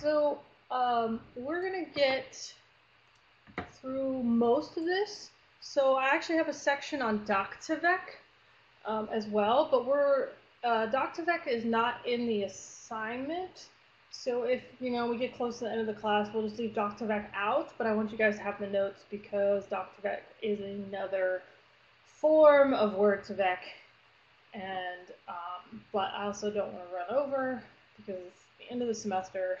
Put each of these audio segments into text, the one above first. so we're going to get through most of this. So I actually have a section on Doc2Vec as well, but we're Doc2Vec is not in the assignment. So if, you know, we get close to the end of the class, we'll just leave Doc2Vec out, but I want you guys to have the notes because Doc2Vec is another form of Word2Vec, and but I also don't want to run over because it's the end of the semester,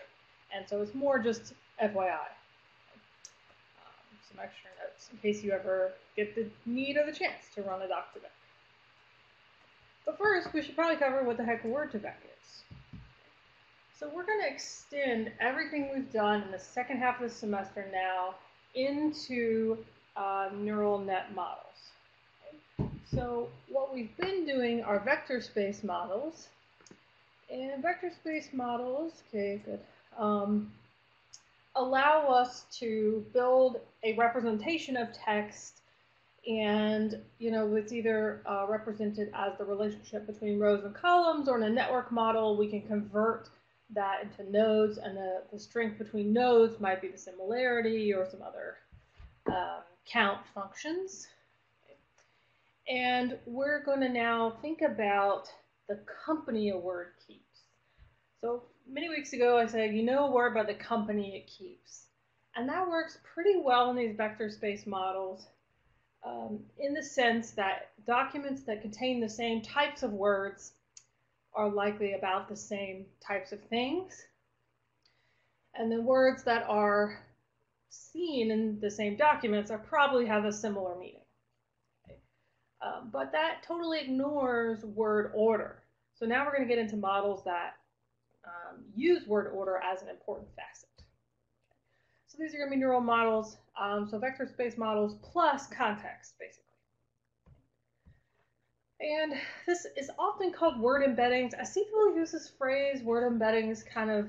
and so it's more just FYI. Some extra notes in case you ever get the need or the chance to run a Doc2Vec. But first, we should probably cover what the heck Word2Vec is. So we're going to extend everything we've done in the second half of the semester now into neural net models. Okay? So what we've been doing are vector space models. And vector space models, okay, good, allow us to build a representation of text, and, you know, it's either represented as the relationship between rows and columns, or in a network model, we can convert that into nodes, and the strength between nodes might be the similarity or some other count functions. And we're going to now think about the company a word keeps. So many weeks ago I said, you know a word by the company it keeps. And that works pretty well in these vector space models in the sense that documents that contain the same types of words are likely about the same types of things, and the words that are seen in the same documents are probably have a similar meaning. Okay. But that totally ignores word order. So now we're going to get into models that use word order as an important facet. Okay. So these are going to be neural models, so vector space models plus context, basically. And this is often called word embeddings. I see people use this phrase, word embeddings, kind of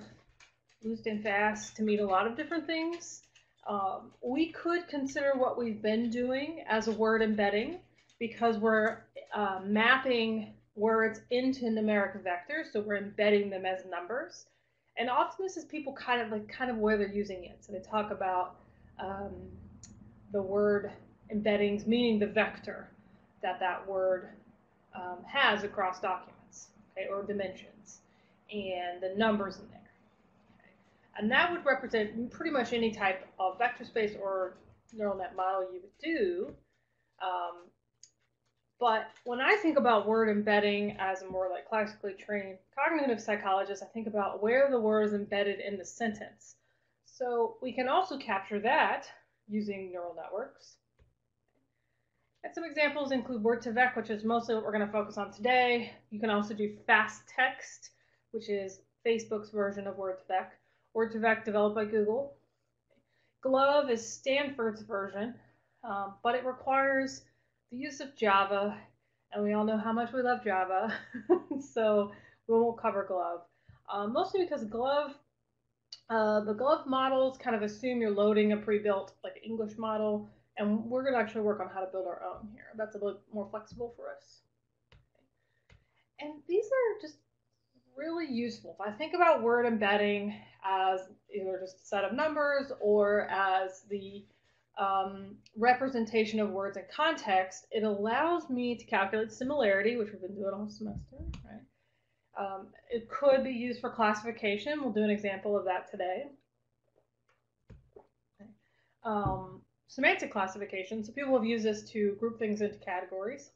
loose and fast to mean a lot of different things. We could consider what we've been doing as a word embedding because we're mapping words into numeric vectors, so we're embedding them as numbers. And often this is people kind of where they're using it. So they talk about the word embeddings, meaning the vector that word has across documents, okay, or dimensions, and the numbers in there. Okay. And that would represent pretty much any type of vector space or neural net model you would do. But when I think about word embedding as a more like classically trained cognitive psychologist, I think about where the word is embedded in the sentence. So we can also capture that using neural networks. And some examples include Word2Vec, which is mostly what we're going to focus on today. You can also do FastText, which is Facebook's version of Word2Vec. Word2Vec developed by Google. GloVe is Stanford's version, but it requires the use of Java, and we all know how much we love Java, so we won't cover GloVe. Mostly because GloVe, the GloVe models kind of assume you're loading a pre-built like English model. And we're going to actually work on how to build our own here. That's a little more flexible for us. And these are just really useful. If I think about word embedding as either just a set of numbers or as the representation of words in context, it allows me to calculate similarity, which we've been doing all semester, right? It could be used for classification. We'll do an example of that today. Okay. Semantic classification, so people have used this to group things into categories,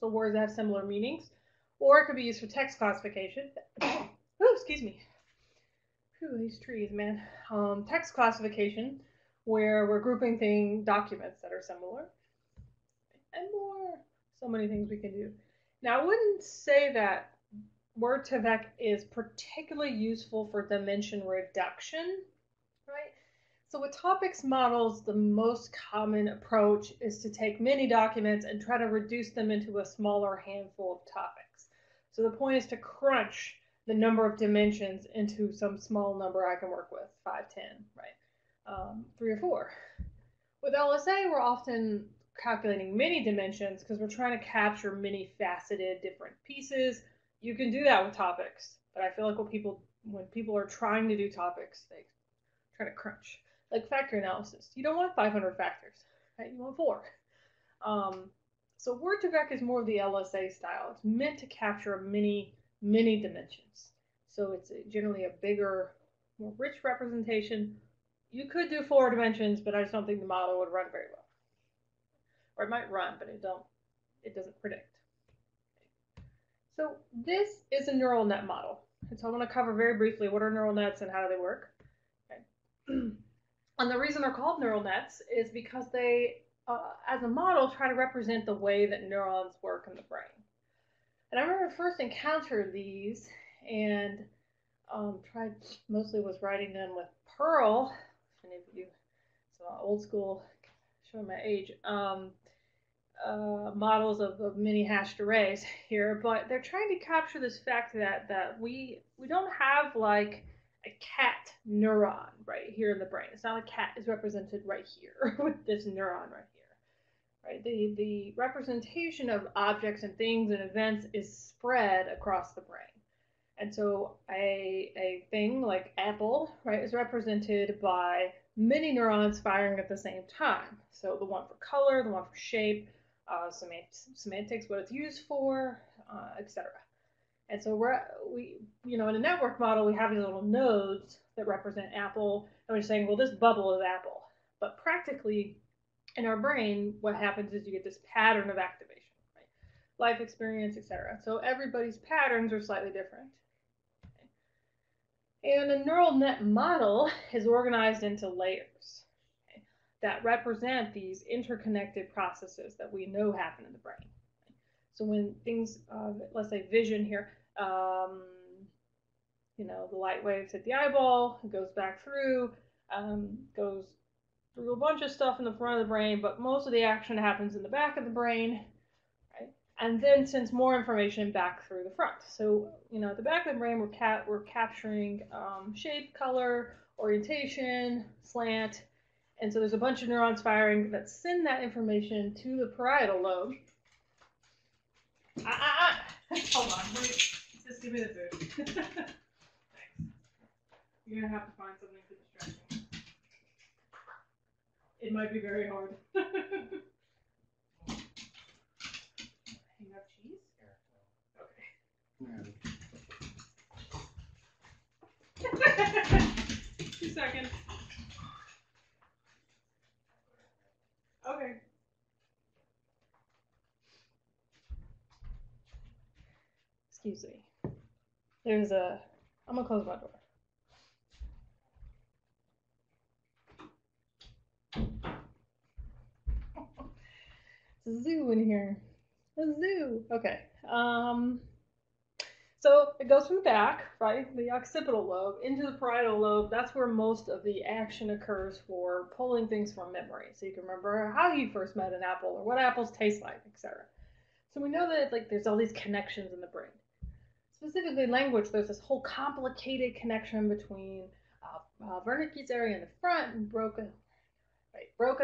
so words that have similar meanings, or it could be used for text classification. Oh, excuse me. Whew, these trees, man. Text classification, where we're grouping documents that are similar, and more. So many things we can do. Now, I wouldn't say that Word2Vec is particularly useful for dimension reduction, right? So with topics models, the most common approach is to take many documents and try to reduce them into a smaller handful of topics. So the point is to crunch the number of dimensions into some small number I can work with, 5, 10, right? 3 or 4. With LSA, we're often calculating many dimensions because we're trying to capture many faceted different pieces. You can do that with topics, But I feel like when people are trying to do topics, they try to crunch. Like factor analysis. You don't want 500 factors, right? You want 4. So Word2Vec is more of the LSA style. It's meant to capture many, many dimensions. So it's generally a bigger, more rich representation. You could do 4 dimensions, but I just don't think the model would run very well. Or it might run, but it doesn't predict. So this is a neural net model. And so I want to cover very briefly what are neural nets and how do they work. Okay. And the reason they're called neural nets is because they, as a model, try to represent the way that neurons work in the brain. And I remember I first encountered these and mostly was writing them with Perl. Many of you, so old school, showing my age, models of many hashed arrays here, but they're trying to capture this fact that we don't have like a cat neuron right here in the brain. It's not a cat is represented right here with this neuron right here, right? The representation of objects and things and events is spread across the brain. And so a thing like apple, right, is represented by many neurons firing at the same time. So the one for color, the one for shape, semantics, what it's used for, etc. And so we, in a network model, we have these little nodes that represent apple, and we're saying, well, this bubble is apple. But practically, in our brain, what happens is you get this pattern of activation, right? Life experience, etc. So everybody's patterns are slightly different. Okay. And a neural net model is organized into layers, okay, that represent these interconnected processes that we know happen in the brain. So when things, let's say vision here, the light waves hit the eyeball, it goes back through, goes through a bunch of stuff in the front of the brain, but most of the action happens in the back of the brain, right? And then sends more information back through the front. So, at the back of the brain, we're capturing shape, color, orientation, slant, and so there's a bunch of neurons firing that send that information to the parietal lobe. Hold on, wait. Just give me the food. Thanks. You're gonna have to find something to distract me. It might be very hard. You have cheese? Okay. Yeah. 2 seconds. Okay. Excuse me. I'm gonna close my door. It's a zoo in here. A zoo. Okay. So it goes from the back, right, the occipital lobe, into the parietal lobe. That's where most of the action occurs for pulling things from memory. So you can remember how you first met an apple or what apples taste like, etc. So we know that there's all these connections in the brain. Specifically language, there's this whole complicated connection between Wernicke's area in the front and Broca's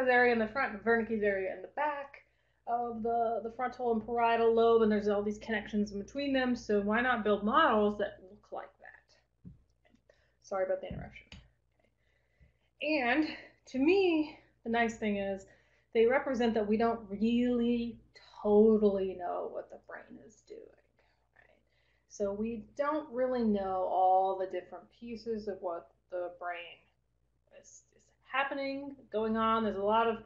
area in the front and Wernicke's area in the back of the frontal and parietal lobe, and there's all these connections in between them, so why not build models that look like that? Okay. Sorry about the interruption. Okay. And to me, the nice thing is they represent that we don't really totally know what the brain is doing. So we don't really know all the different pieces of what the brain is happening, going on. There's a lot of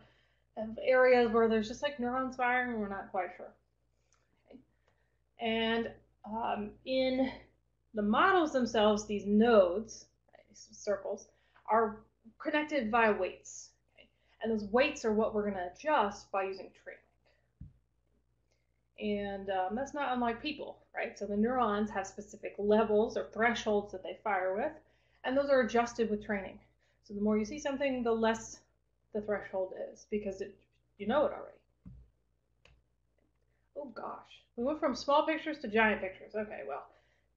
areas where there's just like neurons firing and we're not quite sure. Okay. And in the models themselves, these nodes, right, circles, are connected via weights. Okay. And those weights are what we're going to adjust by using training. And that's not unlike people, right? So the neurons have specific levels or thresholds that they fire with, and those are adjusted with training. So the more you see something, the less the threshold is because you know it already. Oh gosh, we went from small pictures to giant pictures. Okay, well,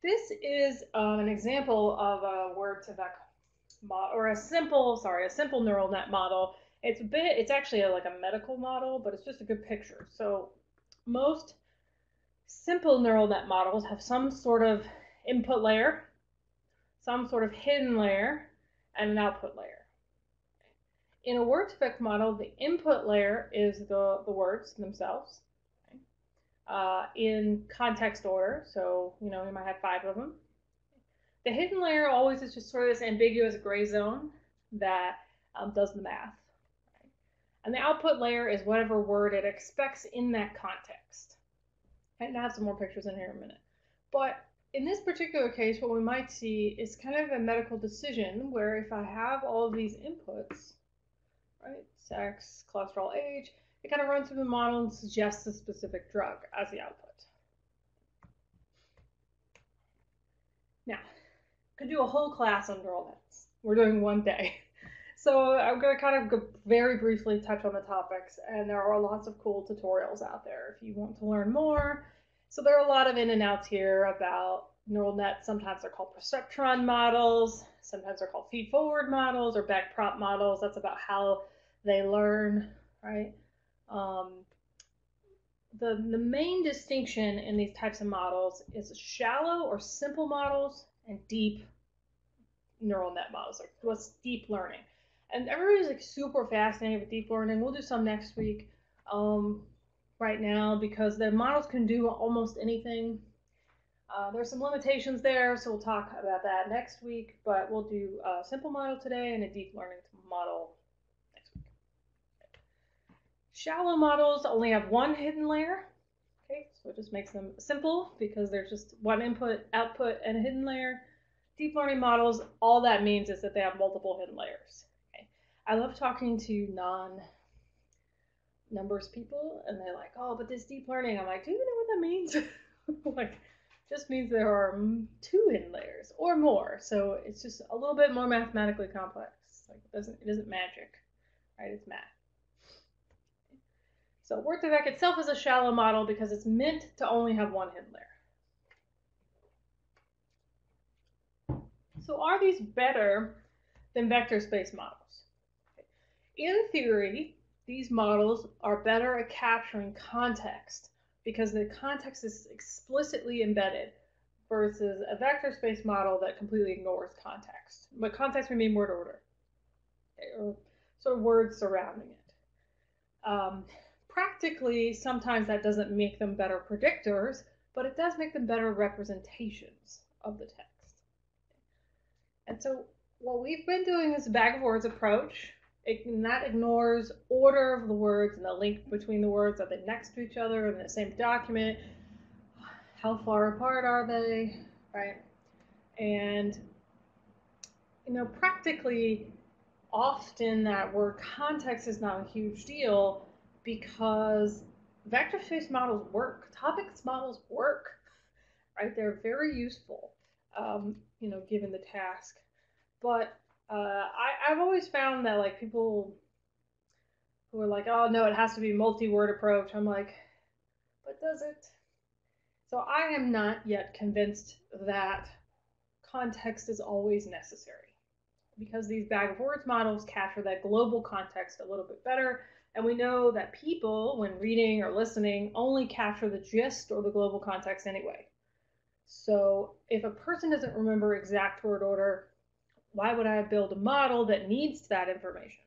this is an example of a Word2Vec model, or a simple neural net model. It's actually like a medical model, but it's just a good picture. So most simple neural net models have some sort of input layer, some sort of hidden layer, and an output layer. In a Word2Vec model, the input layer is the words themselves, okay, in context order. So, you know, we might have 5 of them. The hidden layer always is just sort of this ambiguous gray zone that does the math. Right? And the output layer is whatever word it expects in that context. And I have some more pictures in here in a minute. But in this particular case, what we might see is kind of a medical decision where if I have all of these inputs, right, sex, cholesterol, age, it kind of runs through the model and suggests a specific drug as the output. Now, could do a whole class under all this. We're doing one day. So I'm going to kind of go very briefly touch on the topics, and there are lots of cool tutorials out there if you want to learn more. So there are a lot of in and outs here about neural nets. Sometimes they're called perceptron models. Sometimes they're called feed-forward models or back-prop models. That's about how they learn, right? The main distinction in these types of models is shallow or simple models and deep neural net models. Like, what's deep learning? And everybody's like super fascinated with deep learning. We'll do some next week. Right now, because the models can do almost anything. There's some limitations there, so we'll talk about that next week, but we'll do a simple model today and a deep learning model next week. Shallow models only have one hidden layer, okay, so it just makes them simple because there's just one input, output, and a hidden layer. Deep learning models, all that means is that they have multiple hidden layers. Okay? I love talking to non-numbers people, and they're like, oh, but this deep learning. I'm like, do you know what that means? Like, just means there are 2 hidden layers or more. So it's just a little bit more mathematically complex. Like, it isn't magic, right? It's math. So Word2Vec itself is a shallow model because it's meant to only have one hidden layer. So are these better than vector space models? In theory, these models are better at capturing context because the context is explicitly embedded versus a vector space model that completely ignores context. But context, we mean word order, or sort of words surrounding it. Practically, sometimes that doesn't make them better predictors, but it does make them better representations of the text. And so what we've been doing is a bag of words approach. And that ignores order of the words and the link between the words. Are they next to each other in the same document? How far apart are they? Right? And, you know, practically, often that word context is not a huge deal because vector space models work. Topics models work, right? They're very useful, you know, given the task. But I've always found that, like, people who are like, oh, no, it has to be multi-word approach. I'm like, but does it? So I am not yet convinced that context is always necessary because these bag of words models capture that global context a little bit better. And we know that people, when reading or listening, only capture the gist or the global context anyway. So if a person doesn't remember exact word order, why would I build a model that needs that information?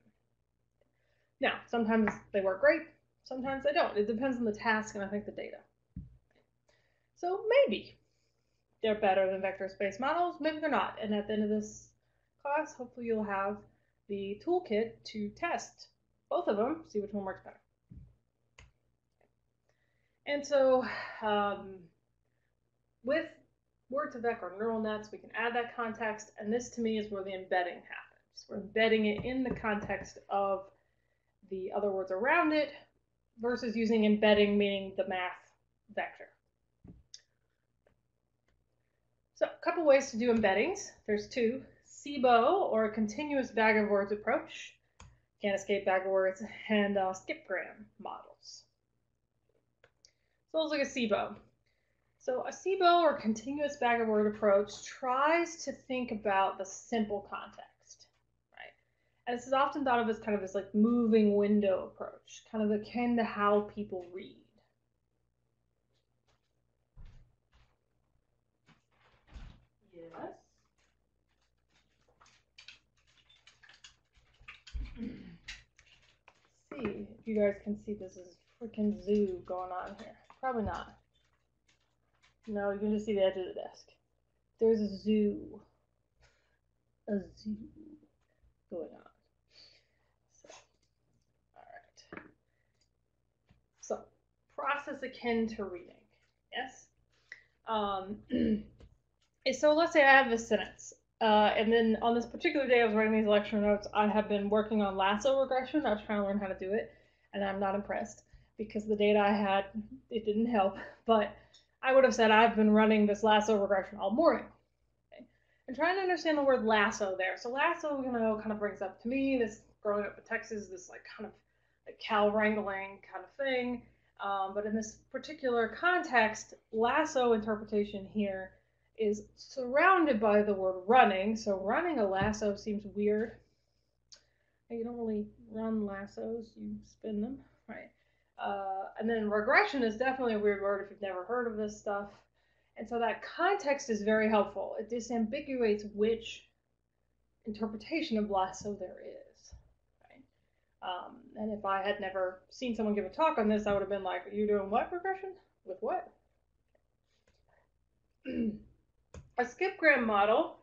Now, sometimes they work great, sometimes they don't. It depends on the task and I think the data. So maybe they're better than vector space models, maybe they're not. And at the end of this class, hopefully you'll have the toolkit to test both of them, see which one works better. And so with Word2Vec or neural nets, we can add that context, and this to me is where the embedding happens. We're embedding it in the context of the other words around it versus using embedding, meaning the math vector. So a couple ways to do embeddings. There's 2, CBOW or a continuous bag of words approach, can't escape bag of words, and skip-gram models. So let's look at CBOW. So a CBOW or continuous bag of word approach tries to think about the simple context, right? And this is often thought of as kind of this like moving window approach, kind of akin to how people read. see if you guys can see this is a freaking zoo going on here. Probably not. No, you can just see the edge of the desk. There's a zoo. A zoo going on. So, all right. So, process akin to reading. Yes? So let's say I have a sentence. And then on this particular day I was writing these lecture notes. I have been working on lasso regression. I was trying to learn how to do it, and I'm not impressed because the data I had, it didn't help. But I would have said I've been running this lasso regression all morning. Okay? And trying to understand the word lasso there. So lasso, you know, kind of brings up to me this growing up in Texas, this like kind of like cow wrangling kind of thing. But in this particular context, lasso interpretation here is surrounded by the word running. So running a lasso seems weird. You don't really run lassos, you spin them, right? And then regression is definitely a weird word if you've never heard of this stuff. And so that context is very helpful. It disambiguates which interpretation of lasso there is. Right? And if I had never seen someone give a talk on this, I would have been like, you're doing what regression? With what? A skip-gram model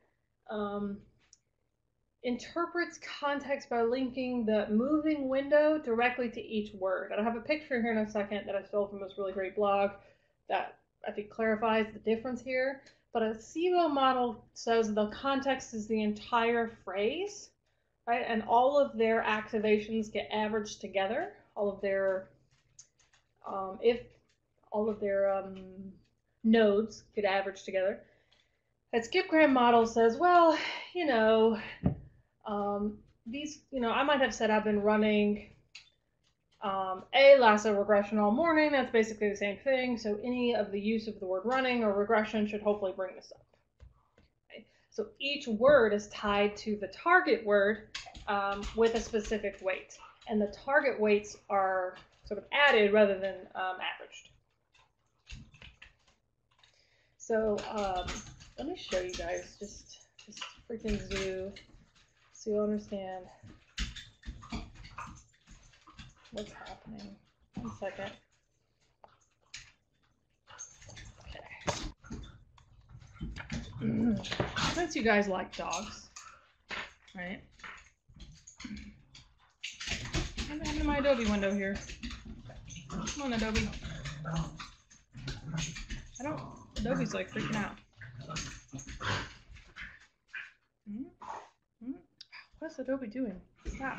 interprets context by linking the moving window directly to each word. And I have a picture here in a second that I stole from this really great blog that I think clarifies the difference here. But a CBOW model says the context is the entire phrase, right? And all of their activations get averaged together. All of their nodes get averaged together. That skip-gram model says, well, you know, I might have said I've been running a lasso regression all morning. That's basically the same thing. So any of the use of the word running or regression should hopefully bring this up. Okay? So each word is tied to the target word with a specific weight. And the target weights are sort of added rather than averaged. So let me show you guys just this freaking zoo so you'll understand what's happening. One second. Okay. Since you guys like dogs, right? I'm into my Adobe window here. Come on, Adobe. I don't. Adobe's like freaking out. What's Adobe doing? Stop.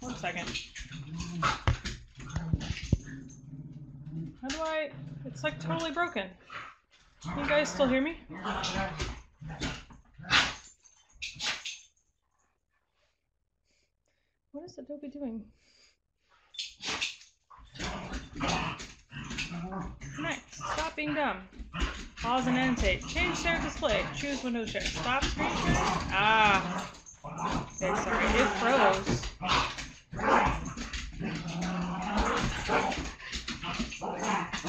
One second. How do I? It's like totally broken. Can you guys still hear me? What is Adobe doing? Next, stop being dumb. Pause and annotate. Change share display. Choose window share. Stop screen share. Ah. Okay, sorry. It froze.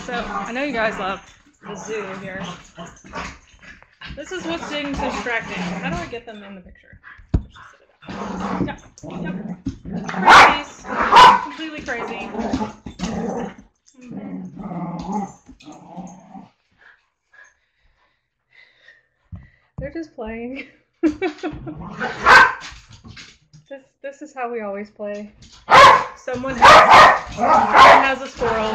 So, I know you guys love the zoo here. This is what's being distracting. How do I get them in the picture? Yep. Yep. Crazies. Completely crazy. They're just playing. This is how we always play. Someone has a squirrel.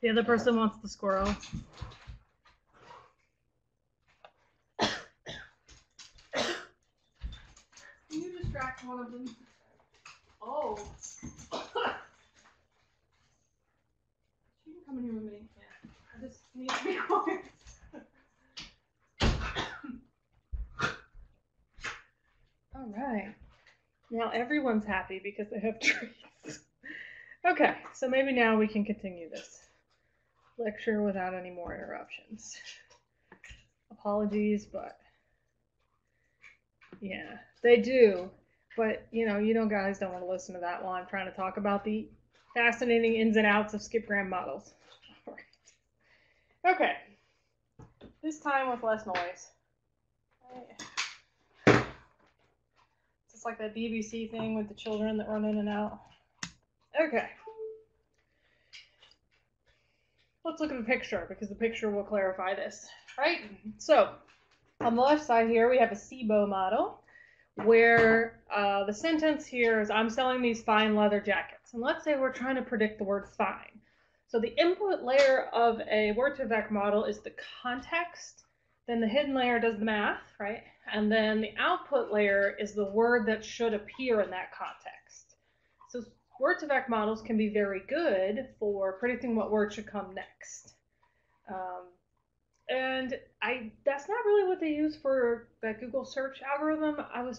The other person wants the squirrel. Can you distract one of them? Oh. She can come in here with me. Yeah. I just need to be quiet. All right. Now everyone's happy because they have treats. Okay. So maybe now we can continue this lecture without any more interruptions. Apologies, but yeah, they do. But, you know, you guys don't want to listen to that while I'm trying to talk about the fascinating ins and outs of skip-gram models. All right. Okay. This time with less noise. It's like that BBC thing with the children that run in and out. Okay. Let's look at the picture because the picture will clarify this, right? So on the left side here, we have a CBOW model where the sentence here is, I'm selling these fine leather jackets. And let's say we're trying to predict the word fine. So the input layer of a Word2Vec model is the context. Then the hidden layer does the math, right? And then the output layer is the word that should appear in that context. So Word2Vec models can be very good for predicting what word should come next. That's not really what they use for that Google search algorithm. I'm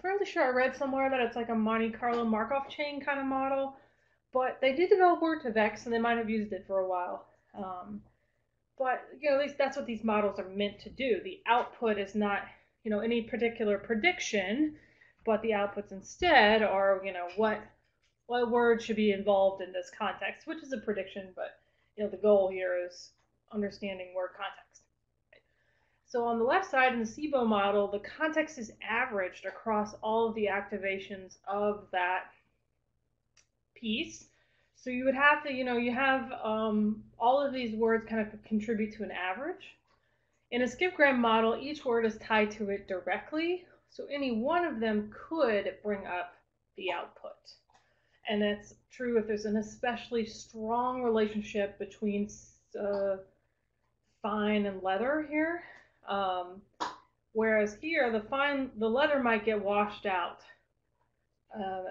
fairly sure I read somewhere that it's like a Monte Carlo Markov chain kind of model, but they did develop Word2Vec, so they might have used it for a while. But you know, at least that's what these models are meant to do. The output is not, you know, any particular prediction, but the outputs instead are, you know, what word should be involved in this context, which is a prediction, but you know, the goal here is understanding word context. Right? So on the left side in the CBOW model, the context is averaged across all of the activations of that piece. So you would have to, you know, you have all of these words kind of contribute to an average. In a skip-gram model, each word is tied to it directly. So any one of them could bring up the output. And that's true if there's an especially strong relationship between fine and leather here. Whereas here, the leather might get washed out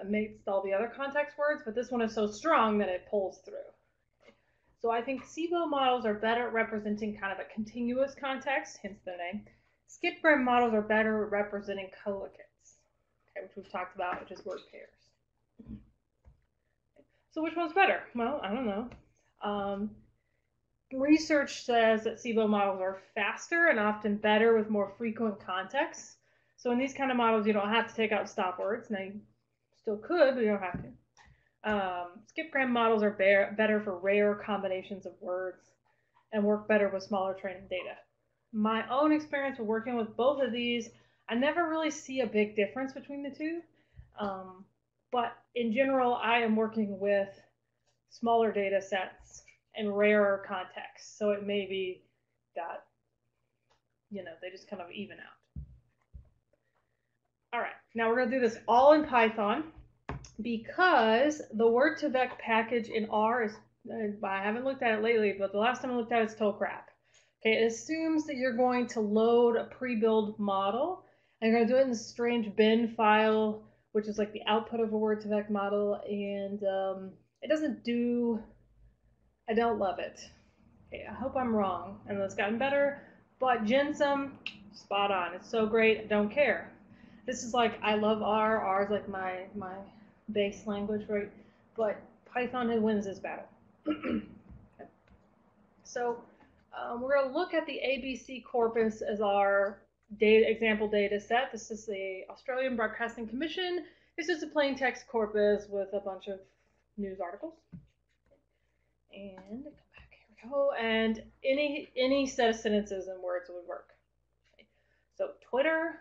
amidst all the other context words, but this one is so strong that it pulls through. So I think CBOW models are better at representing kind of a continuous context, hence their name. Skip-gram models are better at representing collocates, okay, which we've talked about, which is word pairs. So which one's better? Well, I don't know. Research says that CBOW models are faster and often better with more frequent contexts. So in these kind of models, you don't have to take out stop words. Now, you still could, but you don't have to. Skip-gram models are better for rare combinations of words and work better with smaller training data. My own experience with working with both of these, I never really see a big difference between the two. But in general, I am working with smaller data sets and rarer contexts. So it may be that, you know, they just kind of even out. All right, now we're going to do this all in Python. Because the Word2Vec package in R is, I haven't looked at it lately, but the last time I looked at it, it's total crap. Okay, it assumes that you're going to load a pre-built model, and you're going to do it in this strange bin file, which is like the output of a Word2Vec model, and it doesn't do, I don't love it. Okay, I hope I'm wrong, and it's gotten better, but Gensim, spot on. It's so great, I don't care. This is like, I love R, R is like my base language, right? But Python wins this battle. Okay. So we're going to look at the ABC corpus as our data, example data set. This is the Australian Broadcasting Commission. This is a plain text corpus with a bunch of news articles. And come back, here we go. And any set of sentences and words would work. Okay. So Twitter.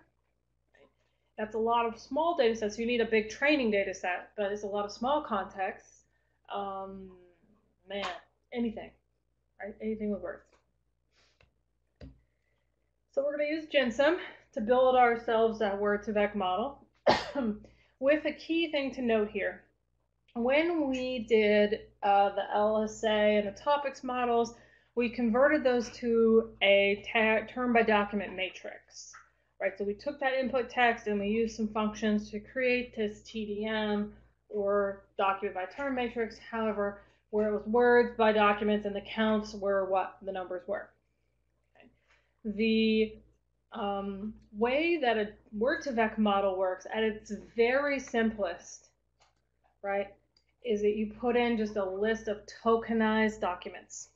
That's a lot of small data sets. You need a big training data set, but it's a lot of small contexts. Anything, right? Anything with words. So we're going to use Gensim to build ourselves that Word2Vec model. With a key thing to note here, when we did the LSA and the topics models, we converted those to a term-by-document matrix. Right, so we took that input text and we used some functions to create this TDM or document by term matrix, however, where it was words by documents and the counts were what the numbers were. Okay. The way that a Word2Vec model works at its very simplest, right, is that you put in just a list of tokenized documents.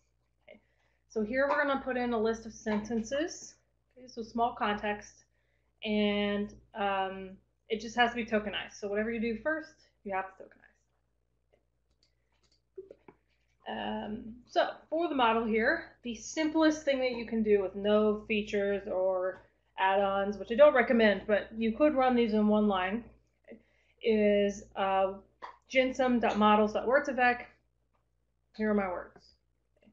Okay. So here we're going to put in a list of sentences, okay, so small context. And it just has to be tokenized. So whatever you do first, you have to tokenize. So for the model here, the simplest thing that you can do with no features or add-ons, which I don't recommend, but you could run these in one line, is gensim.models.Word2Vec. Here are my words. Okay.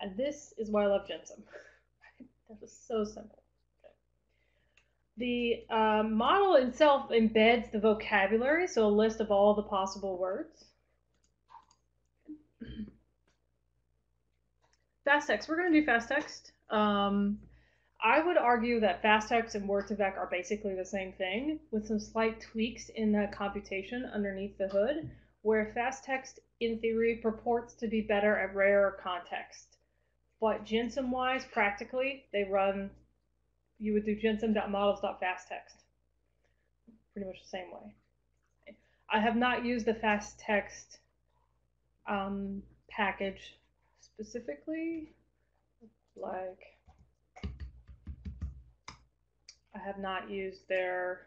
And this is why I love Gensim. That was so simple. Okay. The model itself embeds the vocabulary, so a list of all the possible words. FastText. We're going to do FastText. I would argue that FastText and Word2Vec are basically the same thing, with some slight tweaks in the computation underneath the hood, where FastText, in theory, purports to be better at rarer context. But Gensim-wise, practically, they run, you would do gensim.models.FastText. Pretty much the same way. I have not used the FastText package specifically, like... I have not used their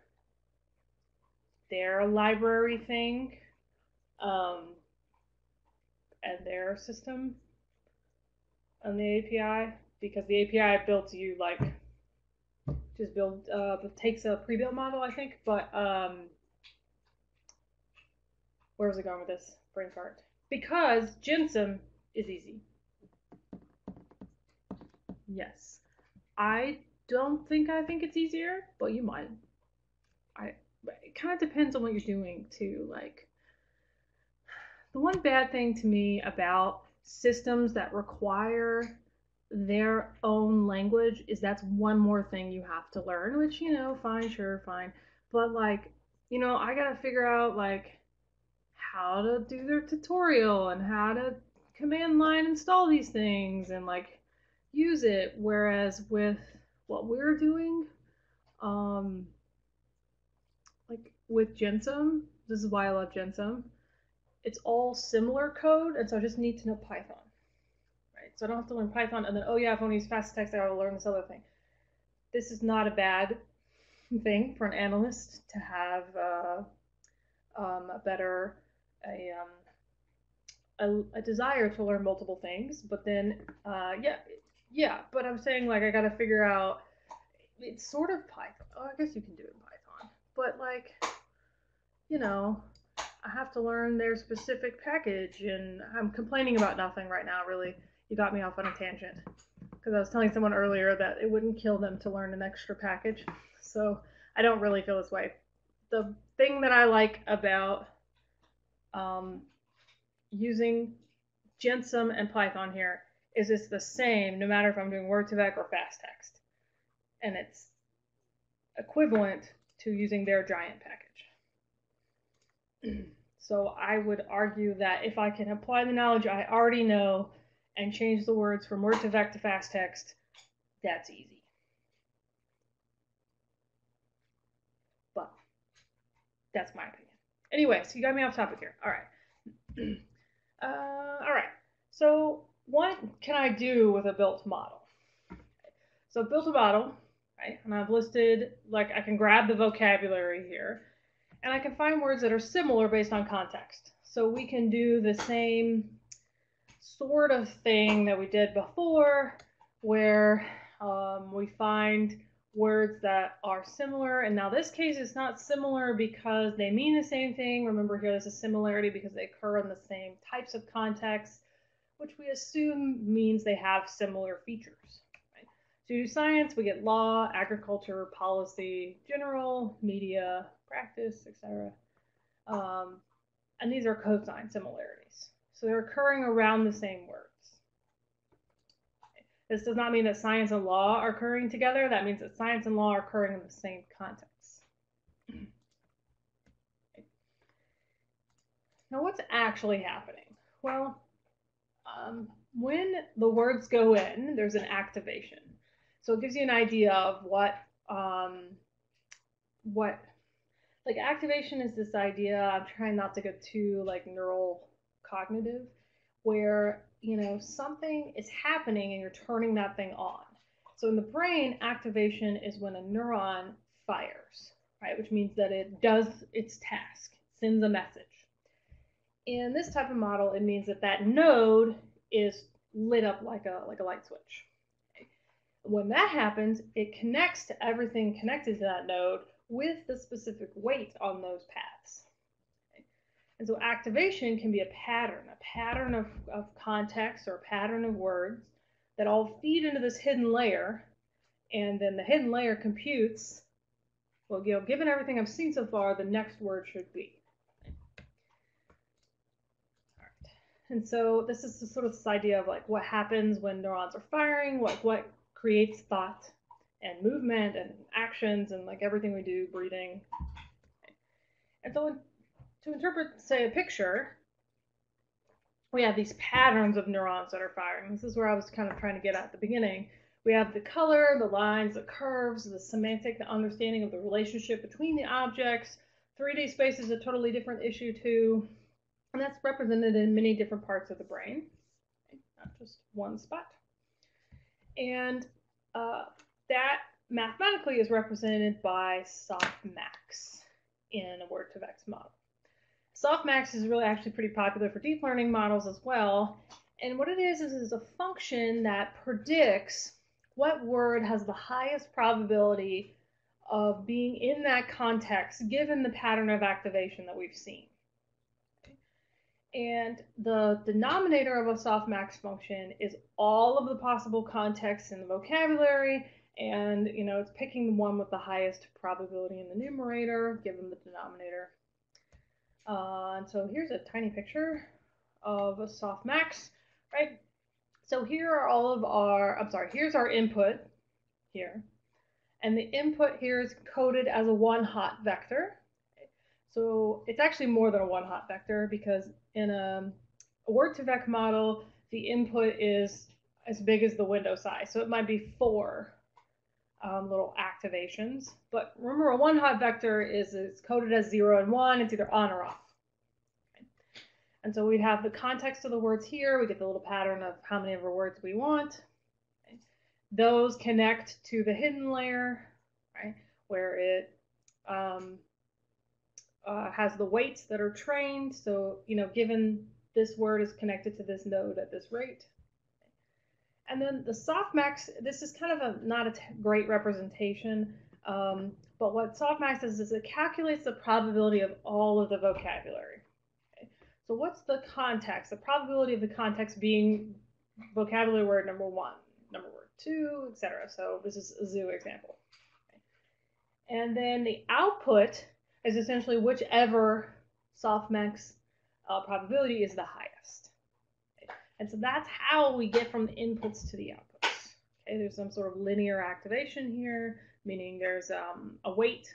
library thing and their system on the API, because the API builds you like just build takes a pre-built model, I think. But where was I going with this? Brain fart. Because Gensim is easy. Yes, I don't think it's easier, but you might. It kind of depends on what you're doing too. Like, the one bad thing to me about systems that require their own language is that's one more thing you have to learn, which, you know, fine, sure, fine. But like, you know, I gotta figure out like how to do their tutorial and how to command line install these things and like use it. Whereas with what we're doing, like with Gensim, this is why I love Gensim, it's all similar code, and so I just need to know Python, right? So I don't have to learn Python, and then, oh yeah, if I want to use FastText, I gotta learn this other thing. This is not a bad thing for an analyst to have a better, a desire to learn multiple things, but then, yeah, but I'm saying, like, I gotta figure out, it's sort of Python. Oh, I guess you can do it in Python. But, like, you know, I have to learn their specific package, and I'm complaining about nothing right now, really. You got me off on a tangent. Because I was telling someone earlier that it wouldn't kill them to learn an extra package. So I don't really feel this way. The thing that I like about using Gensim and Python here is it's the same no matter if I'm doing Word2Vec or FastText. And it's equivalent to using their giant package. So I would argue that if I can apply the knowledge I already know and change the words from Word2Vec to FastText, that's easy. But that's my opinion. Anyway, so you got me off topic here. All right. All right. So what can I do with a built model? So built a model, right? And I've listed, like, I can grab the vocabulary here, and I can find words that are similar based on context. So we can do the same sort of thing that we did before, where we find words that are similar. And now this case is not similar because they mean the same thing. Remember here, there's a similarity because they occur in the same types of contexts, which we assume means they have similar features, right? So you do science, we get law, agriculture, policy, general, media, practice, etc. And these are cosine similarities. So they're occurring around the same words. This does not mean that science and law are occurring together. That means that science and law are occurring in the same context. Now, what's actually happening? Well, when the words go in, there's an activation. So it gives you an idea of what like activation is this idea. I'm trying not to get too like neural cognitive, where, you know, something is happening and you're turning that thing on. So in the brain, activation is when a neuron fires, right? Which means that it does its task, sends a message. In this type of model, it means that that node is lit up like a light switch. When that happens, it connects to everything connected to that node with the specific weight on those paths, And so activation can be a pattern of context or a pattern of words that all feed into this hidden layer. And then the hidden layer computes, well, you know, given everything I've seen so far, the next word should be. And so this is sort of this idea of like what happens when neurons are firing, what creates thought and movement and actions and like everything we do, breathing. And so to interpret, say, a picture, we have these patterns of neurons that are firing. This is where I was kind of trying to get at the beginning. We have the color, the lines, the curves, the semantic, the understanding of the relationship between the objects. 3D space is a totally different issue too. And that's represented in many different parts of the brain, not just one spot. And that mathematically is represented by softmax in a Word2Vec model. Softmax is really actually pretty popular for deep learning models as well. And what it is a function that predicts what word has the highest probability of being in that context, given the pattern of activation that we've seen. And the denominator of a softmax function is all of the possible contexts in the vocabulary, and you know, it's picking the one with the highest probability in the numerator, given the denominator. And so here's a tiny picture of a softmax, right? So here are all of our, here's our input here, and the input here is coded as a one-hot vector. So it's actually more than a one-hot vector, because in a Word2Vec model, the input is as big as the window size. So it might be 4 little activations. But remember, a one-hot vector is it's coded as 0 and 1. It's either on or off. Okay. And so we'd have the context of the words here. We get the little pattern of how many of our words we want. Okay. Those connect to the hidden layer, right, where it has the weights that are trained, so you know, given this word is connected to this node at this rate. And then the softmax, this is kind of a not a great representation, but what softmax is it calculates the probability of all of the vocabulary. Okay. So what's the context? The probability of the context being vocabulary word number 1, number word 2, etc. So this is a zoo example. Okay. And then the output is essentially whichever softmax probability is the highest. Okay. And so that's how we get from the inputs to the outputs. Okay, there's some sort of linear activation here, meaning there's a weight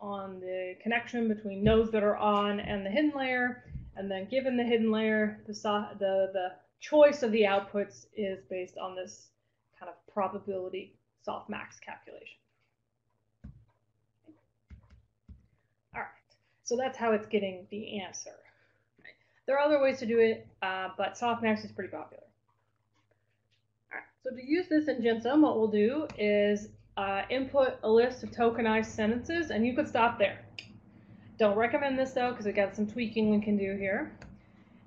on the connection between nodes that are on and the hidden layer. And then given the hidden layer, the choice of the outputs is based on this kind of probability softmax calculation. So that's how it's getting the answer. Right. There are other ways to do it, but softmax is pretty popular. All right, so to use this in Gensim, what we'll do is input a list of tokenized sentences, and you could stop there. Don't recommend this though, because we've got some tweaking we can do here.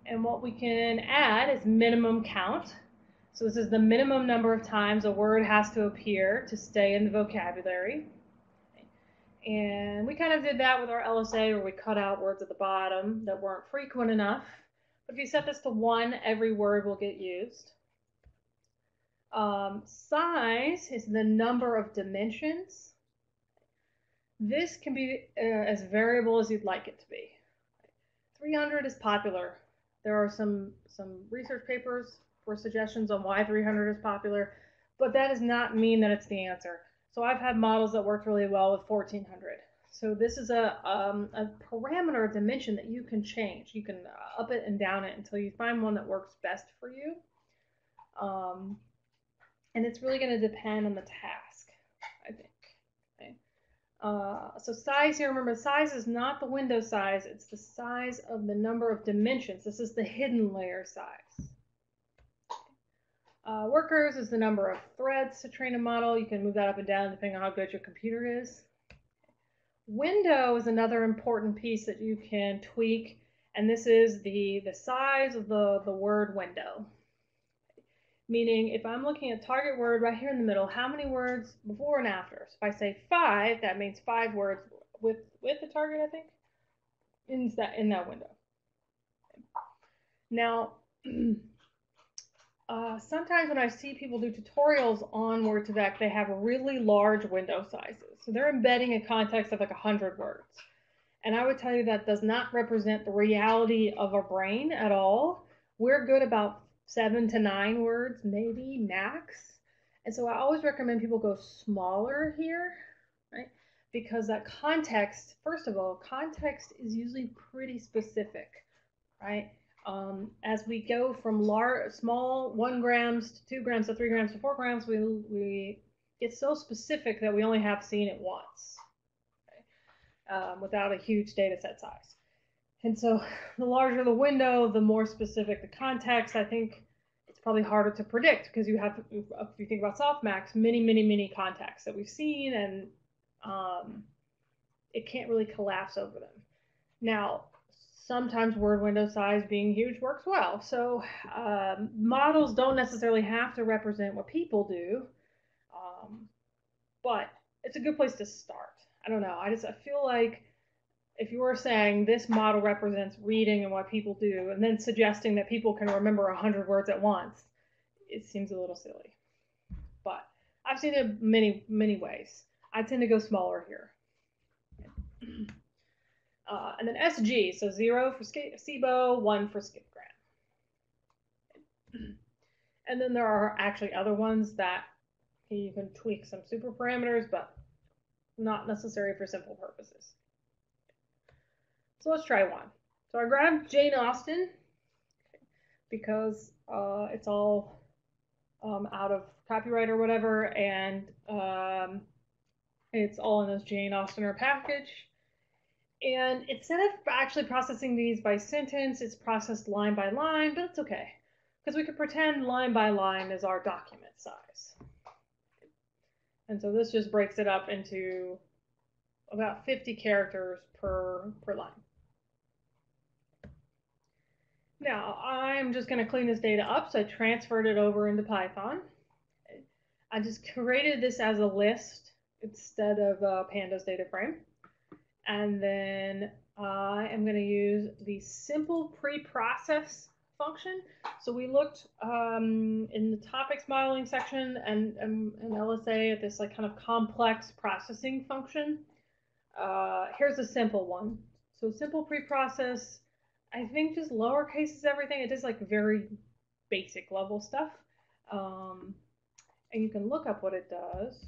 And what we can add is minimum count. So this is the minimum number of times a word has to appear to stay in the vocabulary. And we kind of did that with our LSA, where we cut out words at the bottom that weren't frequent enough. But if you set this to 1, every word will get used. Size is the number of dimensions. This can be as variable as you'd like it to be. 300 is popular. There are some research papers for suggestions on why 300 is popular, but that does not mean that it's the answer. So I've had models that worked really well with 1400. So this is a parameter dimension that you can change. You can up it and down it until you find one that works best for you. And it's really going to depend on the task, I think. Okay. So size here, remember, size is not the window size. It's the size of the number of dimensions. This is the hidden layer size. Workers is the number of threads to train a model. You can move that up and down depending on how good your computer is. Window is another important piece that you can tweak, and this is the size of the word window. Meaning, if I'm looking at target word right here in the middle, how many words before and after? So if I say 5, that means 5 words with the target, I think, in that window. Now, sometimes when I see people do tutorials on Word2Vec, they have really large window sizes. So they're embedding a context of like 100 words. And I would tell you that does not represent the reality of our brain at all. We're good about 7 to 9 words, maybe max. And so I always recommend people go smaller here, right? Because that context, first of all, context is usually pretty specific, right? As we go from large, small 1 grams to 2 grams to 3 grams to 4 grams, we get so specific that we only have seen it once, okay? Without a huge data set size. And so the larger the window, the more specific the context. I think it's probably harder to predict because you have, if you think about softmax, many, many, many contexts that we've seen, and it can't really collapse over them. Now, sometimes word window size being huge works well. So models don't necessarily have to represent what people do, but it's a good place to start. I don't know. I feel like if you were saying this model represents reading and what people do, and then suggesting that people can remember 100 words at once, it seems a little silly. But I've seen it many, many ways. I tend to go smaller here. And then SG, so 0 for CBOW, 1 for Skip-gram. And then there are actually other ones that you can tweak some super parameters, but not necessary for simple purposes. So let's try one. So I grabbed Jane Austen because it's all out of copyright or whatever, and it's all in this Jane Austen package. And instead of actually processing these by sentence, it's processed line by line, but it's okay because we could pretend line by line is our document size. And so this just breaks it up into about 50 characters per line. Now, I'm just going to clean this data up, so I transferred it over into Python. I just created this as a list instead of Pandas data frame. And then I am going to use the simple pre-process function. So we looked in the topics modeling section and LSA at this like kind of complex processing function. Here's a simple one. So simple pre-process, I think just lowercase is everything. It does like very basic level stuff. And you can look up what it does.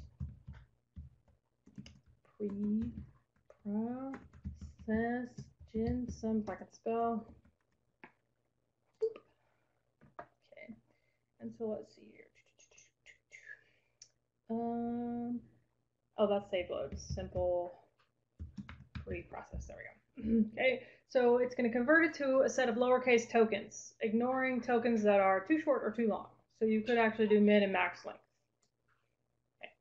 Pre-process, Gensim, if I can spell. Okay. And so let's see here. Oh, that's save load, simple pre-process, there we go. Okay, so it's going to convert it to a set of lowercase tokens, ignoring tokens that are too short or too long. So you could actually do min and max length. Okay.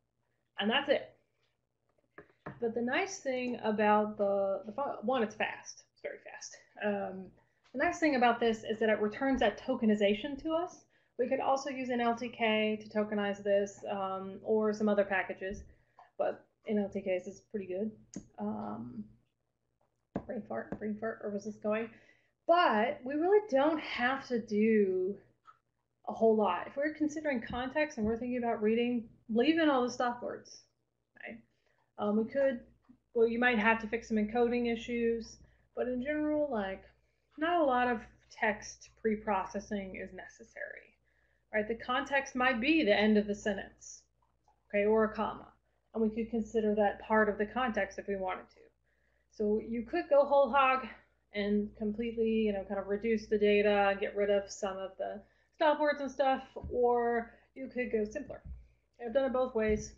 And that's it. But the nice thing about the one, it's fast. It's very fast. The nice thing about this is that it returns that tokenization to us. We could also use NLTK to tokenize this or some other packages, but NLTK is pretty good. Brain fart, or was this going? But we really don't have to do a whole lot. If we're considering context and we're thinking about reading, leave in all the stop words, right? We could, well, you might have to fix some encoding issues, but in general, like, not a lot of text pre-processing is necessary, right? The context might be the end of the sentence, okay, or a comma, and we could consider that part of the context if we wanted to. So you could go whole hog and completely, you know, kind of reduce the data, get rid of some of the stop words and stuff, or you could go simpler. I've done it both ways.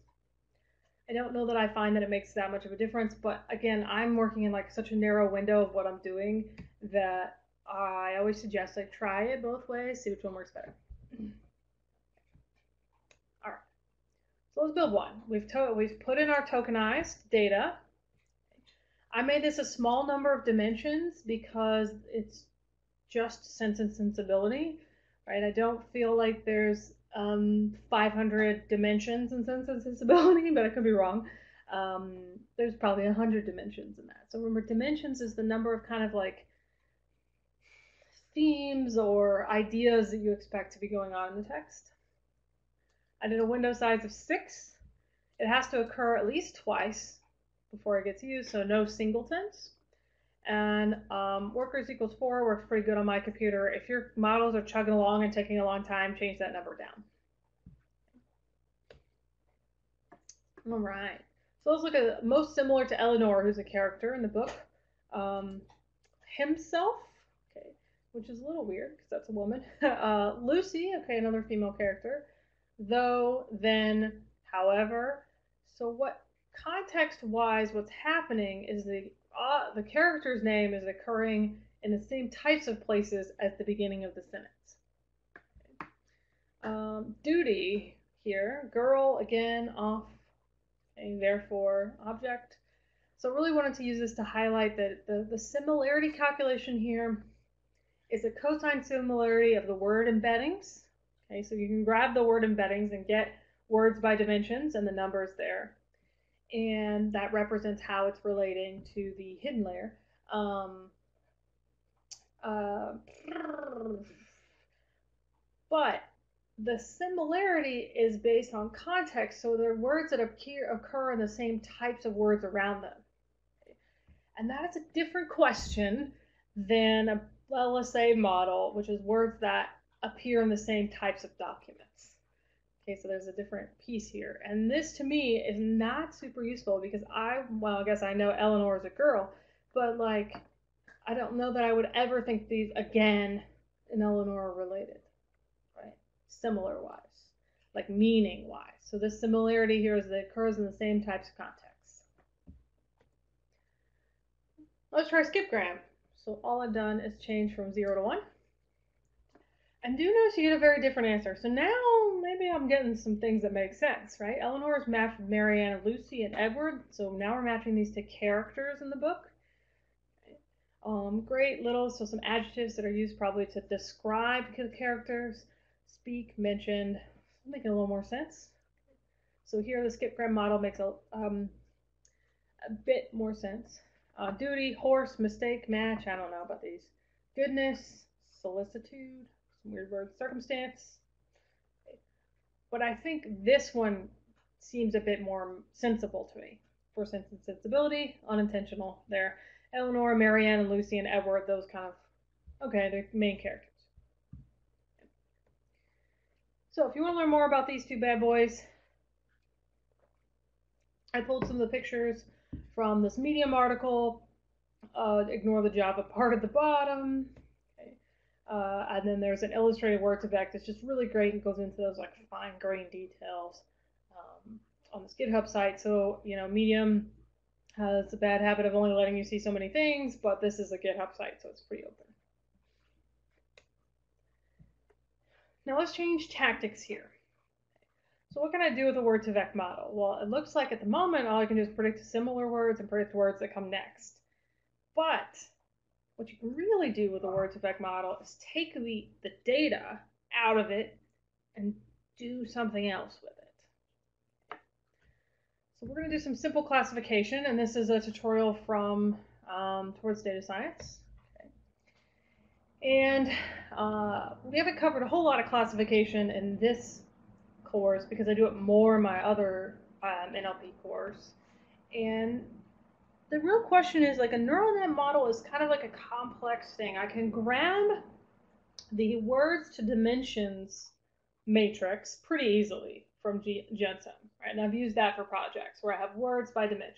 I don't know that I find that it makes that much of a difference, but again, I'm working in like such a narrow window of what I'm doing that I always suggest I try it both ways, see which one works better. All right, so let's build one. We've put in our tokenized data. I made this a small number of dimensions because it's just Sense and Sensibility, right? I don't feel like there's 500 dimensions in Sense and Sensibility, but I could be wrong. There's probably 100 dimensions in that. So remember, dimensions is the number of kind of like themes or ideas that you expect to be going on in the text. I did a window size of 6. It has to occur at least twice before it gets used, so no singletons. And workers equals 4 works pretty good on my computer. If your models are chugging along and taking a long time, change that number down. All right, so let's look at the most similar to Elinor, who's a character in the book, himself, okay, which is a little weird because that's a woman, Lucy, okay, another female character, though, then, however. So what context-wise, what's happening is the character's name is occurring in the same types of places as the beginning of the sentence. Okay. Duty here, girl, again, off. And therefore object. So really wanted to use this to highlight that the similarity calculation here is a cosine similarity of the word embeddings. Okay, so you can grab the word embeddings and get words by dimensions and the numbers there. And that represents how it's relating to the hidden layer. But the similarity is based on context, so they're words that occur in the same types of words around them. And that is a different question than a LSA model, which is words that appear in the same types of documents. Okay, so there's a different piece here. And this, to me, is not super useful because I guess I know Elinor is a girl, but, like, I don't know that I would ever think these, again, in Elinor are related. Similar wise, like meaning wise. So this similarity here is that it occurs in the same types of contexts. Let's try skip-gram. So all I've done is change from 0 to 1. And do notice you get a very different answer. So now maybe I'm getting some things that make sense, right? Elinor's matched with Marianne, Lucy, and Edward. So now we're matching these to characters in the book. Great little, so some adjectives that are used probably to describe characters. Speak, mentioned, making a little more sense. So here the skip-gram model makes a bit more sense. Duty, horse, mistake, match, I don't know about these. Goodness, solicitude, some weird word, circumstance. But I think this one seems a bit more sensible to me. For Sense and Sensibility, unintentional there. Elinor, Marianne, and Lucy, and Edward, those kind of, okay, they're main characters. So if you want to learn more about these two bad boys, I pulled some of the pictures from this Medium article, ignore the Java part at the bottom, okay. And then there's an illustrated Word2Vec that's just really great and goes into those like fine-grained details on this GitHub site. So, you know, Medium has a bad habit of only letting you see so many things, but this is a GitHub site, so it's pretty open. Now let's change tactics here. So what can I do with a Word2Vec model? Well, it looks like at the moment all I can do is predict similar words and predict words that come next. But what you can really do with a Word2Vec model is take the data out of it and do something else with it. So we're going to do some simple classification, and this is a tutorial from towards data science. And we haven't covered a whole lot of classification in this course because I do it more in my other NLP course. And the real question is, like, a neural net model is kind of like a complex thing. I can grab the words to dimensions matrix pretty easily from Gensim, right? And I've used that for projects where I have words by dimensions.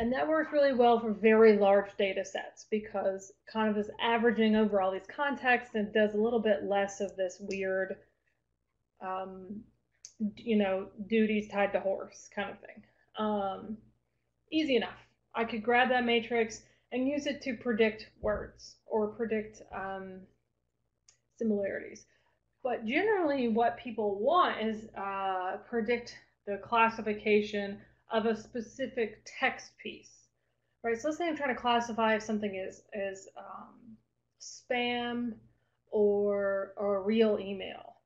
And that works really well for very large data sets because kind of is averaging over all these contexts and does a little bit less of this weird, you know, duties tied to horse kind of thing. Easy enough. I could grab that matrix and use it to predict words or predict similarities. But generally what people want is predict the classification of a specific text piece, right? So let's say I'm trying to classify if something is spam or a real email,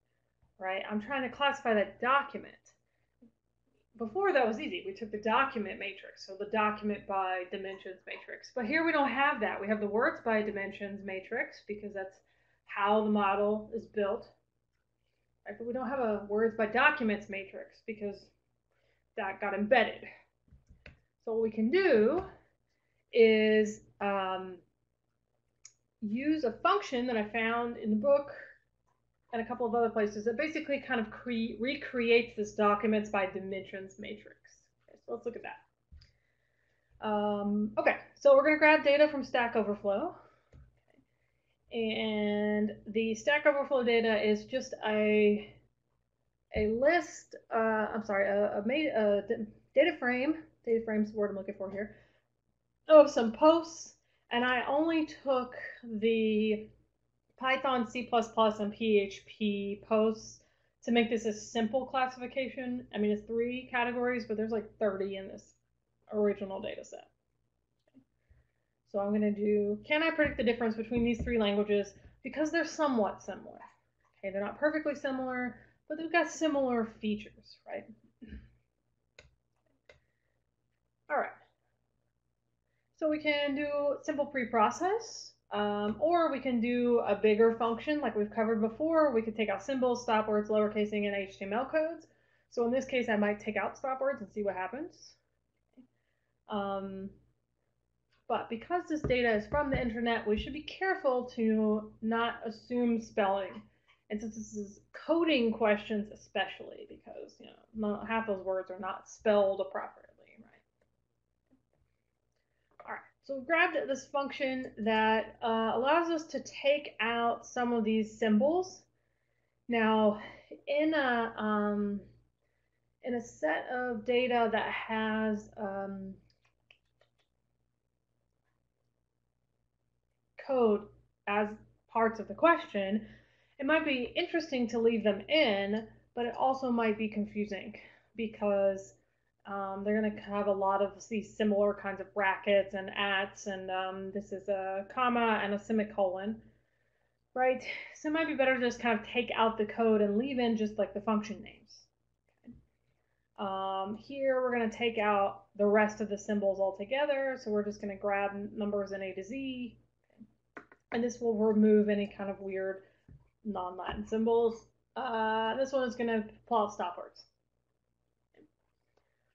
right? I'm trying to classify that document. Before that was easy. We took the document matrix, so the document by dimensions matrix. But here we don't have that. We have the words by dimensions matrix because that's how the model is built. Right? But we don't have a words by documents matrix because that got embedded. So what we can do is use a function that I found in the book and a couple of other places that basically kind of recreates this documents by dimensions matrix. Okay, so let's look at that. Okay, so we're going to grab data from Stack Overflow. And the Stack Overflow data is just a data frame is the word I'm looking for here, of some posts. And I only took the Python, C++, and PHP posts to make this a simple classification. I mean, it's 3 categories, but there's like 30 in this original data set. So I'm going to do, can I predict the difference between these 3 languages? Because they're somewhat similar. Okay, they're not perfectly similar, but they've got similar features, right? All right. So we can do simple preprocess. Or we can do a bigger function like we've covered before. We could take out symbols, stop words, lowercasing, and HTML codes. So in this case, I might take out stop words and see what happens. But because this data is from the internet, we should be careful to not assume spelling. And since this is coding questions, especially because you know not half those words are not spelled properly. So we've grabbed this function that allows us to take out some of these symbols. Now, in a set of data that has code as parts of the question, it might be interesting to leave them in, but it also might be confusing because they're going to have a lot of these similar kinds of brackets and ats, and this is a comma and a semicolon, right? So it might be better to just kind of take out the code and leave in just like the function names. Okay. Here we're going to take out the rest of the symbols altogether. So we're just going to grab numbers in A to Z, okay. And this will remove any kind of weird non-Latin symbols. This one is going to pull out stop words.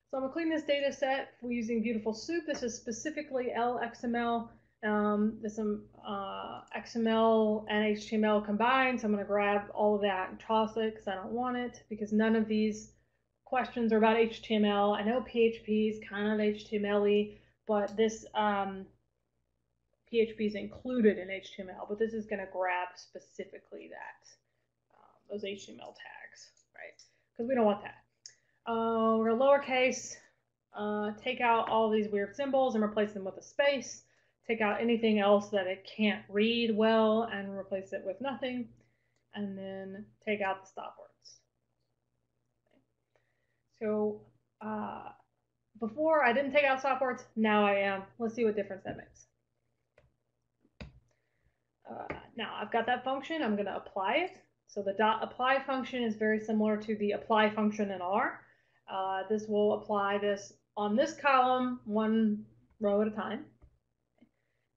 So I'm going to clean this data set using Beautiful Soup. This is specifically LXML. There's some XML and HTML combined. So I'm going to grab all of that and toss it because I don't want it, because none of these questions are about HTML. I know PHP is kind of HTML-y, but this PHP is included in HTML. But this is going to grab specifically that, those HTML tags, right? Because we don't want that. We're going to lowercase, take out all these weird symbols and replace them with a space, take out anything else that it can't read well and replace it with nothing, and then take out the stop words. So before I didn't take out stop words, now I am. Let's see what difference that makes. Now I've got that function, I'm going to apply it. So the .apply function is very similar to the apply function in R. This will apply this on this column, one row at a time.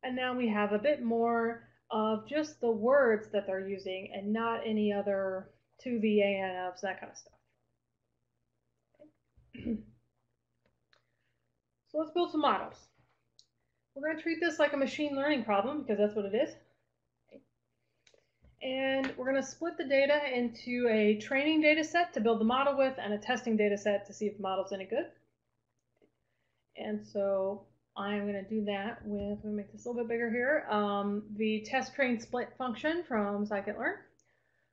And now we have a bit more of just the words that they're using and not any other to-the, and-ofs, that kind of stuff. Okay. So let's build some models. We're going to treat this like a machine learning problem because that's what it is. And we're going to split the data into a training data set to build the model with and a testing data set to see if the model's any good. And so I'm going to do that with, let me make this a little bit bigger here, the test train split function from scikit-learn.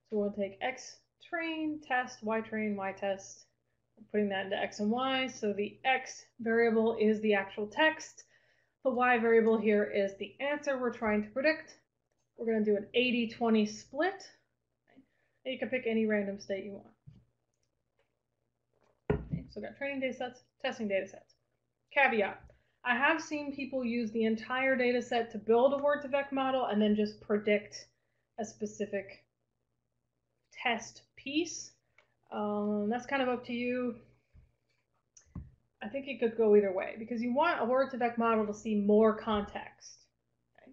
So we'll take x train, y test, I'm putting that into x and y. So the x variable is the actual text. The y variable here is the answer we're trying to predict. We're going to do an 80-20 split. And you can pick any random state you want. Okay, so we've got training data sets, testing data sets. Caveat, I have seen people use the entire data set to build a Word2Vec model and then just predict a specific test piece. That's kind of up to you. I think it could go either way because you want a Word2Vec model to see more context, okay?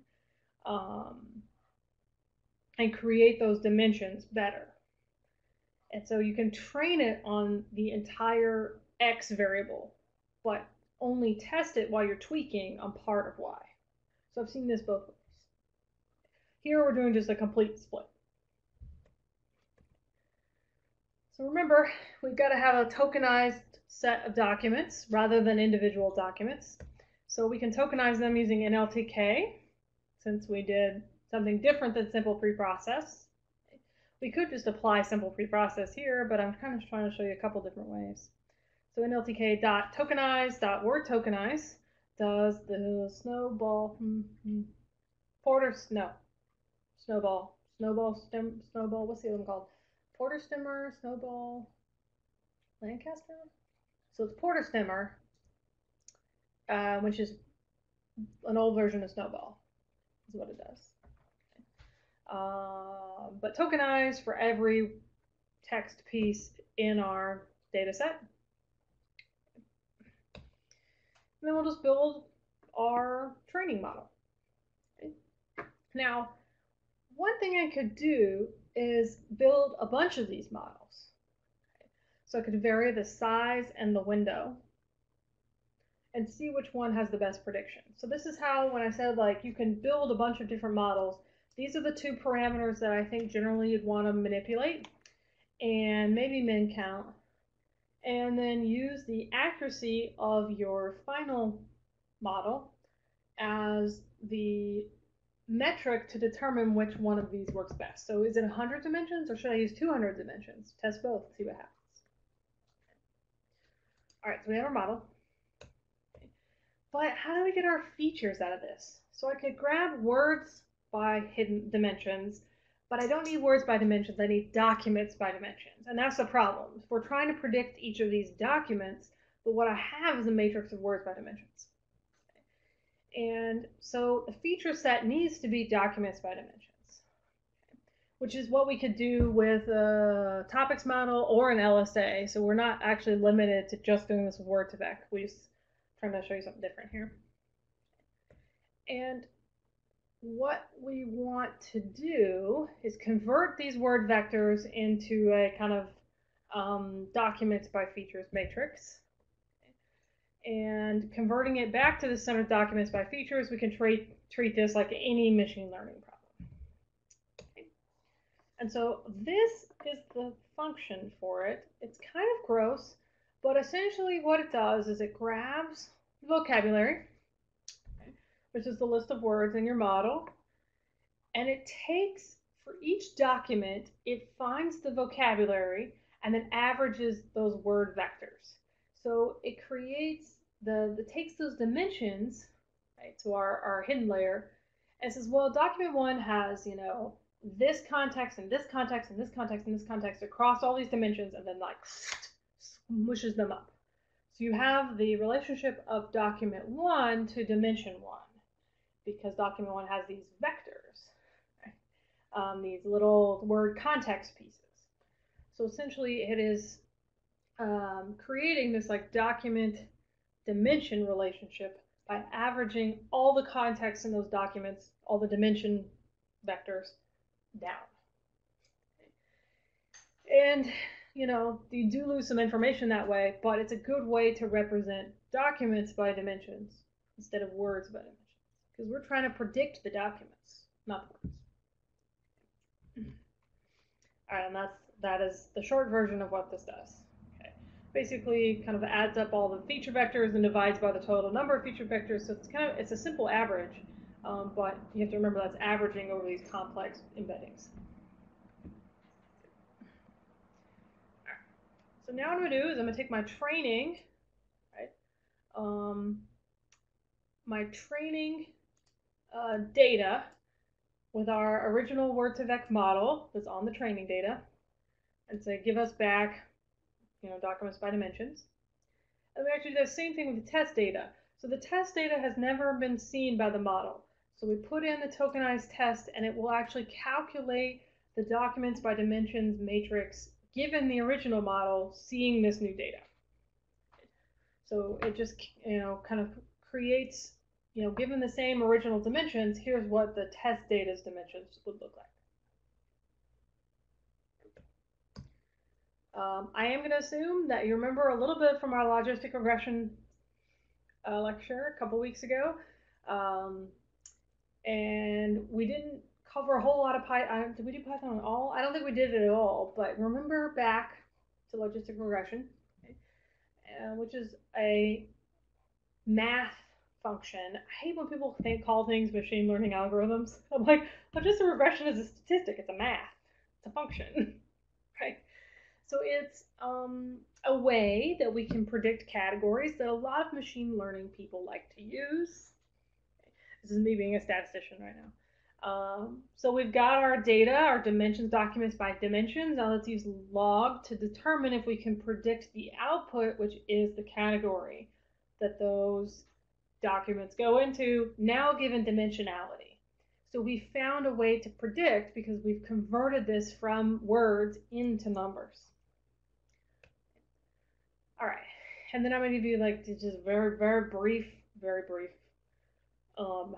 And create those dimensions better. And so you can train it on the entire X variable, but only test it while you're tweaking on part of Y. So I've seen this both ways. Here we're doing just a complete split. So remember, we've got to have a tokenized set of documents rather than individual documents. So we can tokenize them using NLTK, since we did something different than simple preprocess. We could just apply simple preprocess here, but I'm kind of trying to show you a couple different ways. So NLTK.tokenize.wordTokenize does the snowball, Snowball, what's the other one called? Porter Stemmer, Snowball, Lancaster? So it's Porter Stemmer, which is an old version of Snowball, is what it does. But tokenize for every text piece in our data set. And then we'll just build our training model. Okay. Now, one thing I could do is build a bunch of these models. Okay. So I could vary the size and the window and see which one has the best prediction. So this is how, when I said like you can build a bunch of different models, these are the two parameters that I think generally you'd want to manipulate, and maybe min count, and then use the accuracy of your final model as the metric to determine which one of these works best. So is it 100 dimensions or should I use 200 dimensions? Test both, see what happens. All right, so we have our model. But how do we get our features out of this? So I could grab words by hidden dimensions, but I don't need words by dimensions, I need documents by dimensions. And that's the problem. We're trying to predict each of these documents, but what I have is a matrix of words by dimensions. Okay. And so the feature set needs to be documents by dimensions, okay, which is what we could do with a topics model or an LSA. So we're not actually limited to just doing this with Word2Vec. We're just trying to show you something different here. And what we want to do is convert these word vectors into a kind of documents by features matrix. And converting it back to the set of documents by features, we can treat this like any machine learning problem. Okay. And so this is the function for it. It's kind of gross, but essentially what it does is it grabs vocabulary, which is the list of words in your model, and it takes, for each document, it finds the vocabulary and then averages those word vectors. So it creates, it takes those dimensions, right, to our hidden layer, and says, well, document one has, you know, this context and this context and this context and this context across all these dimensions, and then like smooshes them up. So you have the relationship of document one to dimension one, because document one has these vectors, right? These little word context pieces. So essentially it is creating this like document dimension relationship by averaging all the context in those documents, all the dimension vectors down. And you know, you do lose some information that way, but it's a good way to represent documents by dimensions instead of words by dimensions, because we're trying to predict the documents, not the words. All right, and that is the short version of what this does. Okay. Basically, kind of adds up all the feature vectors and divides by the total number of feature vectors. So it's kind of, it's a simple average, but you have to remember that's averaging over these complex embeddings. All right. So now what I'm gonna do is I'm gonna take my training, right? My training data with our original Word2Vec model that's on the training data, and so give us back, you know, documents by dimensions. And we actually do the same thing with the test data. So the test data has never been seen by the model. So we put in the tokenized test, and it will actually calculate the documents by dimensions matrix given the original model seeing this new data. So it just, kind of creates, given the same original dimensions, here's what the test data's dimensions would look like. I am going to assume that you remember a little bit from our logistic regression lecture a couple weeks ago. And we didn't cover a whole lot of Python. Did we do Python at all? I don't think we did it at all, but remember back to logistic regression, okay, which is a math function. I hate when people call things machine learning algorithms. I'm like, logistic regression is a statistic. It's a math. It's a function, right? So it's a way that we can predict categories that a lot of machine learning people like to use. This is me being a statistician right now. So we've got our data, our dimensions, documents by dimensions. Now let's use log to determine if we can predict the output, which is the category that those documents go into, now given dimensionality. So we found a way to predict because we've converted this from words into numbers. All right, and then I'm going to give you just very brief.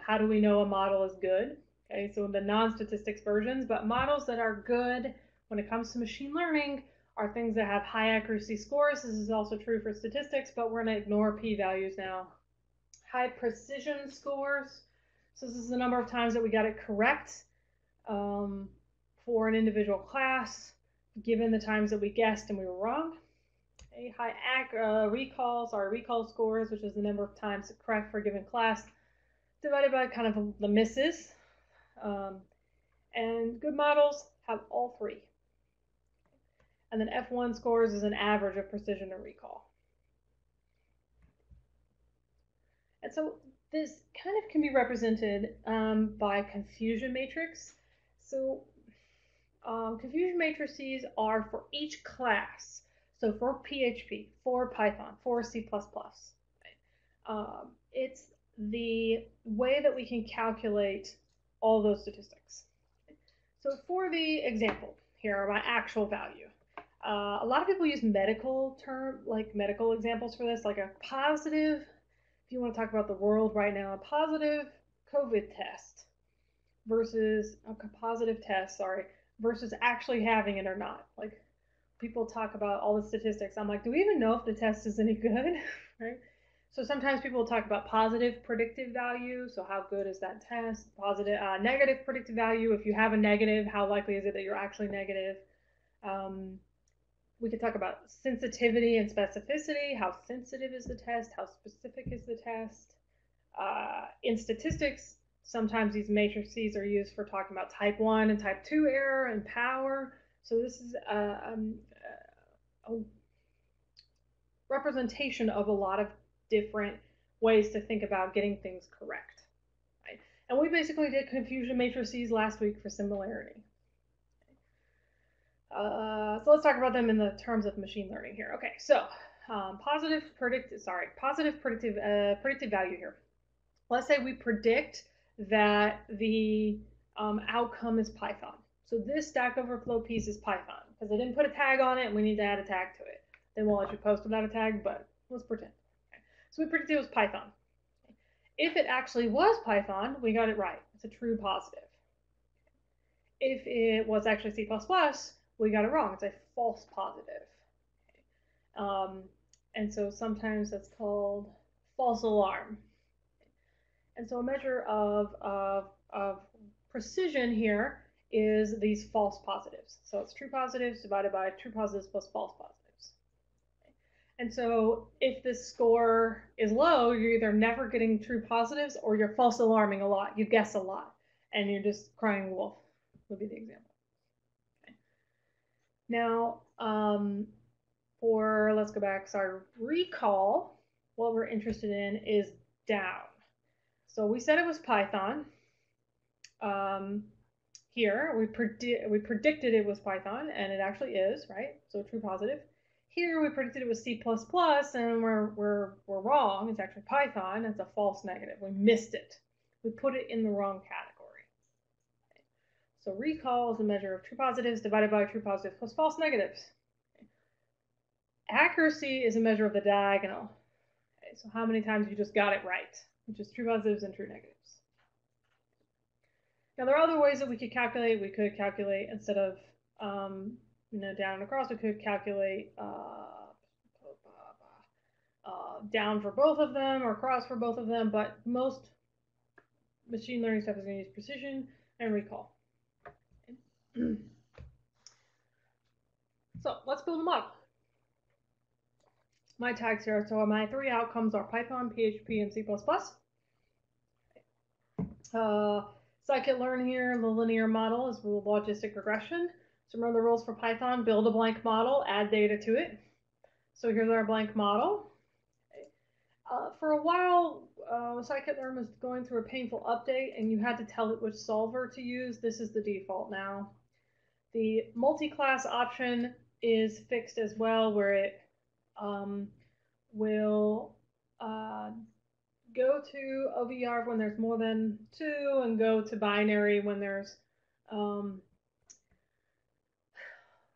How do we know a model is good? Okay, so in the non-statistics versions, but models that are good when it comes to machine learning are things that have high accuracy scores. This is also true for statistics, but we're going to ignore p-values now. High precision scores. So this is the number of times that we got it correct for an individual class, given the times that we guessed and we were wrong. Okay, high recall scores, which is the number of times correct for a given class, divided by kind of the misses. And good models have all three. And then F1 scores is an average of precision and recall. And so this kind of can be represented by confusion matrix. So confusion matrices are for each class. So for PHP, for Python, for C++. Right? It's the way that we can calculate all those statistics. So for the example here, my actual value. A lot of people use medical examples for this, like a positive, if you want to talk about the world right now, a positive COVID test versus a positive test, sorry, versus actually having it or not. Like people talk about all the statistics. I'm like, do we even know if the test is any good? Right? So sometimes people talk about positive predictive value. So how good is that test? Positive, negative predictive value. If you have a negative, how likely is it that you're actually negative? We could talk about sensitivity and specificity. How sensitive is the test? How specific is the test? In statistics, sometimes these matrices are used for talking about type 1 and type 2 error and power. So this is a representation of a lot of different ways to think about getting things correct, right? And we basically did confusion matrices last week for similarity. So let's talk about them in the terms of machine learning here. Okay, so predictive value here. Let's say we predict that the outcome is Python. So this Stack Overflow piece is Python because I didn't put a tag on it. We need to add a tag to it. They won't let you post without a tag, but let's pretend. So we predicted it was Python. If it actually was Python, we got it right. It's a true positive. If it was actually C++, we got it wrong. It's a false positive. And so sometimes that's called false alarm. And so a measure of precision here is these false positives. So it's true positives divided by true positives plus false positives. And so if this score is low, you're either never getting true positives or you're false alarming a lot. You guess a lot and you're just crying wolf would be the example. Okay. Now, let's go back, sorry, recall, what we're interested in is down. So we said it was Python. Here, we predicted it was Python and it actually is, right? So true positive. Here we predicted it was C++ and we're wrong. It's actually Python. It's a false negative. We missed it. We put it in the wrong category. Okay. So recall is a measure of true positives divided by true positives plus false negatives. Okay. Accuracy is a measure of the diagonal. So how many times you just got it right, which is true positives and true negatives. Now, there are other ways that we could calculate. We could calculate instead of down and across, we could calculate down for both of them or across for both of them, but most machine learning stuff is going to use precision and recall. Okay. So let's build them up. My tags here, so my three outcomes are Python, PHP, and C++. Scikit-learn here, the linear model is logistic regression. So remember the rules for Python, build a blank model, add data to it. So here's our blank model. For a while, scikit-learn was going through a painful update and you had to tell it which solver to use. This is the default now. The multi-class option is fixed as well, where it will go to OVR when there's more than two and go to binary when there's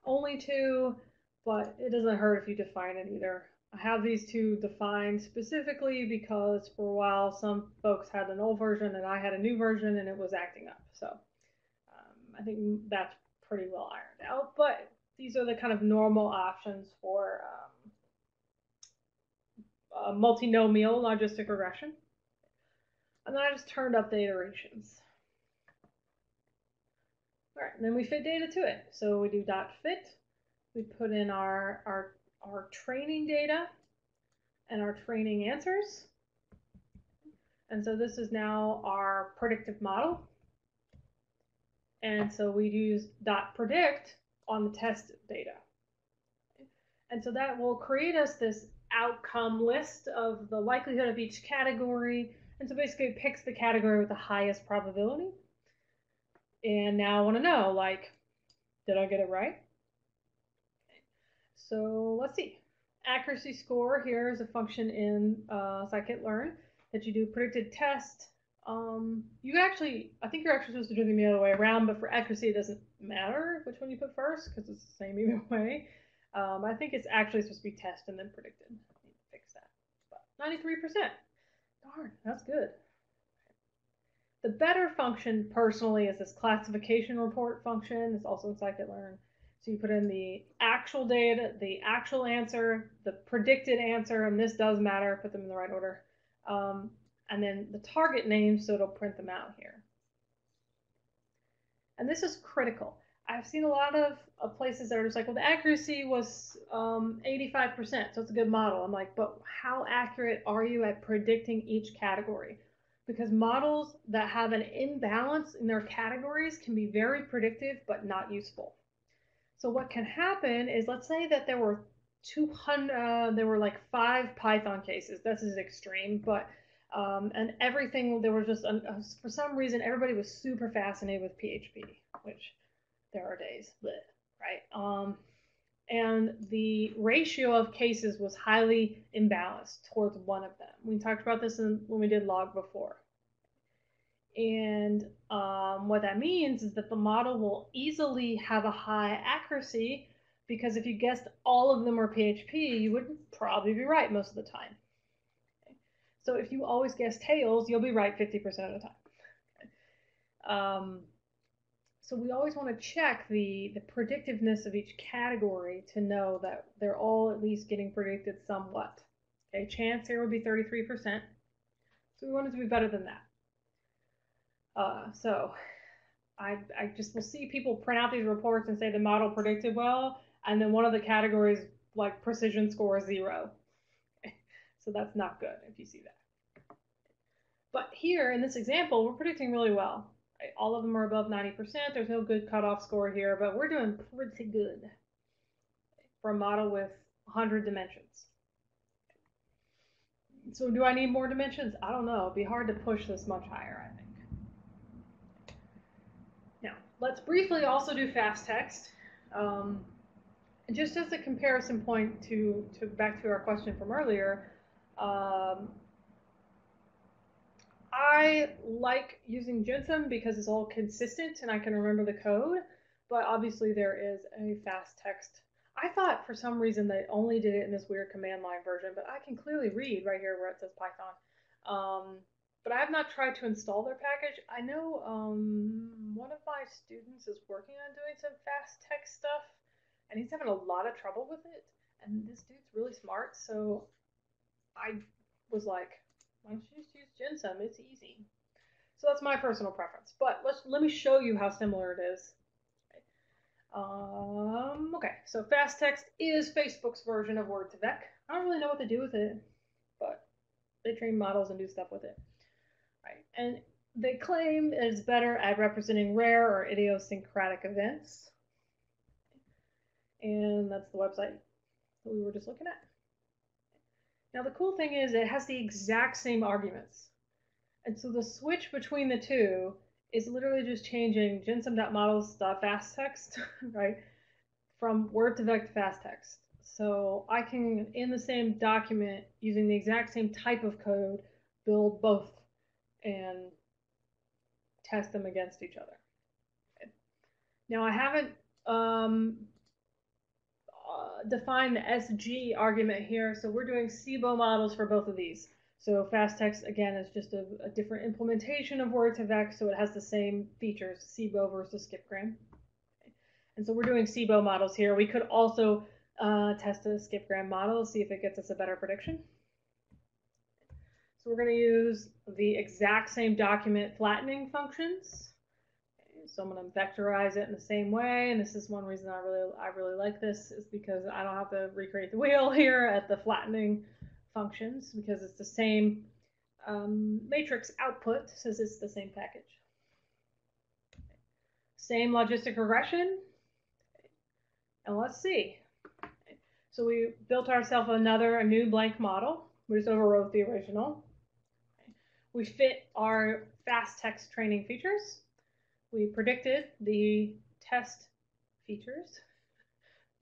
only two, but it doesn't hurt if you define it either. I have these two defined specifically because for a while some folks had an old version and I had a new version and it was acting up. So I think that's pretty well ironed out, but these are the kind of normal options for multinomial logistic regression. And then I just turned up the iterations. All right, and then we fit data to it. So we do .fit, we put in our training data and our training answers. And so this is now our predictive model. And so we use .predict on the test data. And so that will create us this outcome list of the likelihood of each category. And so basically it picks the category with the highest probability. And now I want to know, like, did I get it right? So let's see. Accuracy score here is a function in scikit-learn that you do predicted test. I think you're actually supposed to do them the other way around, but for accuracy, it doesn't matter which one you put first because it's the same either way. I think it's actually supposed to be test and then predicted. I need to fix that. But 93%. Darn, that's good. The better function personally is this classification report function. It's also in scikit-learn. So you put in the actual data, the actual answer, the predicted answer, and this does matter, put them in the right order. And then the target name, so it'll print them out here. And this is critical. I've seen a lot of places that are just like, well, the accuracy was 85%, so it's a good model. I'm like, but how accurate are you at predicting each category? Because models that have an imbalance in their categories can be very predictive, but not useful. So what can happen is, let's say that there were 5 Python cases. This is extreme, but and everything, there was just, for some reason, everybody was super fascinated with PHP, which there are days, bleh, right? And the ratio of cases was highly imbalanced towards one of them. We talked about this when we did log before. And what that means is that the model will easily have a high accuracy because if you guessed all of them were PHP, you would probably be right most of the time. Okay. So if you always guess tails, you'll be right 50% of the time. Okay. So we always want to check the predictiveness of each category to know that they're all at least getting predicted somewhat. Okay, chance here would be 33%. So we want it to be better than that. So I just will see people print out these reports and say the model predicted well, and then one of the categories, like precision, score is 0. Okay. So that's not good if you see that. But here in this example, we're predicting really well. Right? All of them are above 90%. There's no good cutoff score here, but we're doing pretty good for a model with 100 dimensions. So do I need more dimensions? I don't know. It'd be hard to push this much higher, I think. Let's briefly also do FastText, just as a comparison point to back to our question from earlier. I like using Gensim because it's all consistent and I can remember the code, but obviously there is a FastText I thought for some reason they only did it in this weird command line version, but I can clearly read right here where it says Python. But I have not tried to install their package. I know one of my students is working on doing some FastText stuff, and he's having a lot of trouble with it. And this dude's really smart, so I was like, why don't you just use Gensim? It's easy. So that's my personal preference. But let me show you how similar it is. Okay, so FastText is Facebook's version of Word2Vec. I don't really know what to do with it, but they train models and do stuff with it. Right. And they claim it's better at representing rare or idiosyncratic events. And that's the website that we were just looking at. Now the cool thing is it has the exact same arguments. And so the switch between the two is literally just changing gensim.models.fasttext, right, from Word2Vec to FastText. So I can, in the same document, using the exact same type of code, build both and test them against each other. Okay. Now I haven't defined the SG argument here, so we're doing CBOW models for both of these. So FastText, again, is just a different implementation of Word2Vec, so it has the same features, CBOW versus Skip-gram. Okay. And so we're doing CBOW models here. We could also test a Skip-gram model, see if it gets us a better prediction. So we're going to use the exact same document flattening functions. Okay. So I'm going to vectorize it in the same way, and this is one reason I really like this, is because I don't have to recreate the wheel here at the flattening functions, because it's the same matrix output since it's the same package. Okay. Same logistic regression. Okay. And let's see. Okay. So we built ourselves a new blank model. We just overwrote the original. Okay. We fit our FastText training features. We predicted the test features,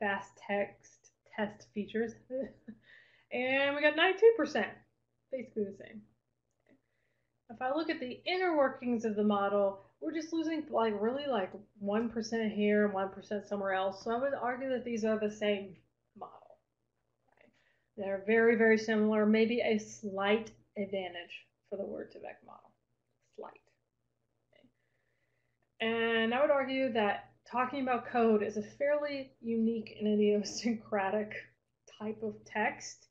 FastText test features. And we got 92%, basically the same. If I look at the inner workings of the model, we're just losing really 1% here and 1% somewhere else. So I would argue that these are the same model. Okay. They're very, very similar, maybe a slight advantage for the Word2Vec model, slight. Okay. And I would argue that talking about code is a fairly unique and idiosyncratic type of text.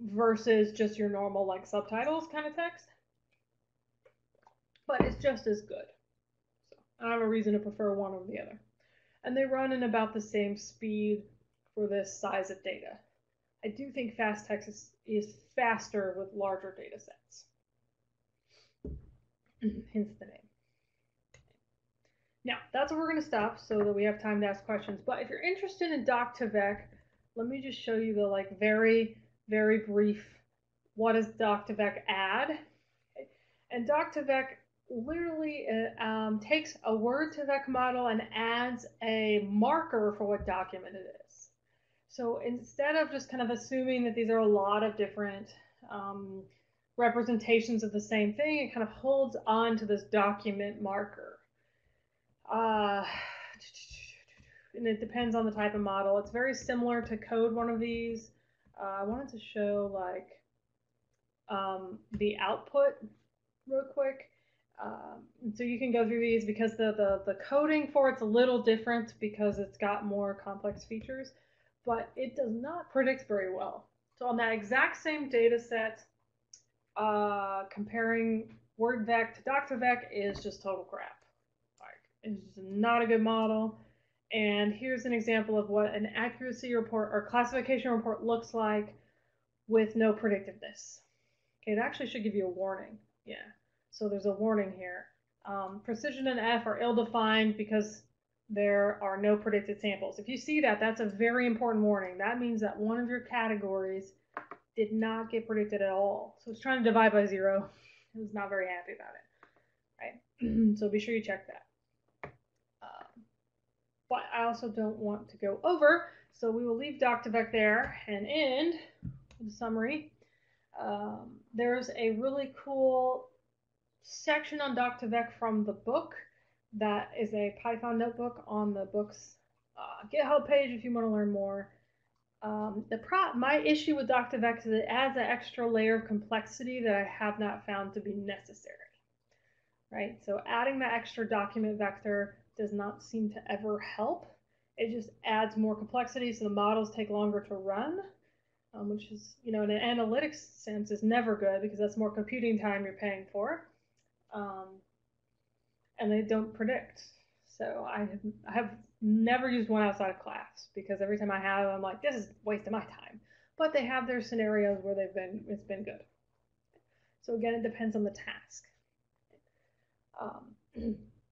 Versus just your normal subtitles kind of text, but it's just as good. So I have a reason to prefer one over the other, and they run in about the same speed for this size of data. I do think FastText is faster with larger data sets, hence the name. Now that's where we're going to stop so that we have time to ask questions. But if you're interested in Doc2Vec, let me just show you the very, very brief, what does Doc2Vec add? Okay. And Doc2Vec literally takes a Word2Vec model and adds a marker for what document it is. So instead of just kind of assuming that these are a lot of different representations of the same thing, it kind of holds on to this document marker. And it depends on the type of model. It's very similar to code one of these. I wanted to show the output real quick. So you can go through these because the coding for it's a little different because it's got more complex features, but it does not predict very well. So on that exact same data set, comparing Word2Vec to Doc2Vec is just total crap. It's just not a good model. And here's an example of what an accuracy report or classification report looks like with no predictiveness. Okay, it actually should give you a warning. Yeah, so there's a warning here. Precision and F are ill-defined because there are no predicted samples. If you see that, that's a very important warning. That means that one of your categories did not get predicted at all. So it's trying to divide by zero. It's not very happy about it. Right? So be sure you check that. But I also don't want to go over, so we will leave Doc2Vec there and end the summary. There's a really cool section on Doc2Vec from the book That is a Python notebook on the book's GitHub page if you want to learn more. My issue with Doc2Vec is it adds an extra layer of complexity that I have not found to be necessary. Right, so adding that extra document vector does not seem to ever help. It just adds more complexity, so the models take longer to run, which is, you know, in an analytics sense is never good because that's more computing time you're paying for. And they don't predict. So I have never used one outside of class because every time I have, I'm like, this is a waste of my time. But they have their scenarios where they've been, it's been good. So again, it depends on the task.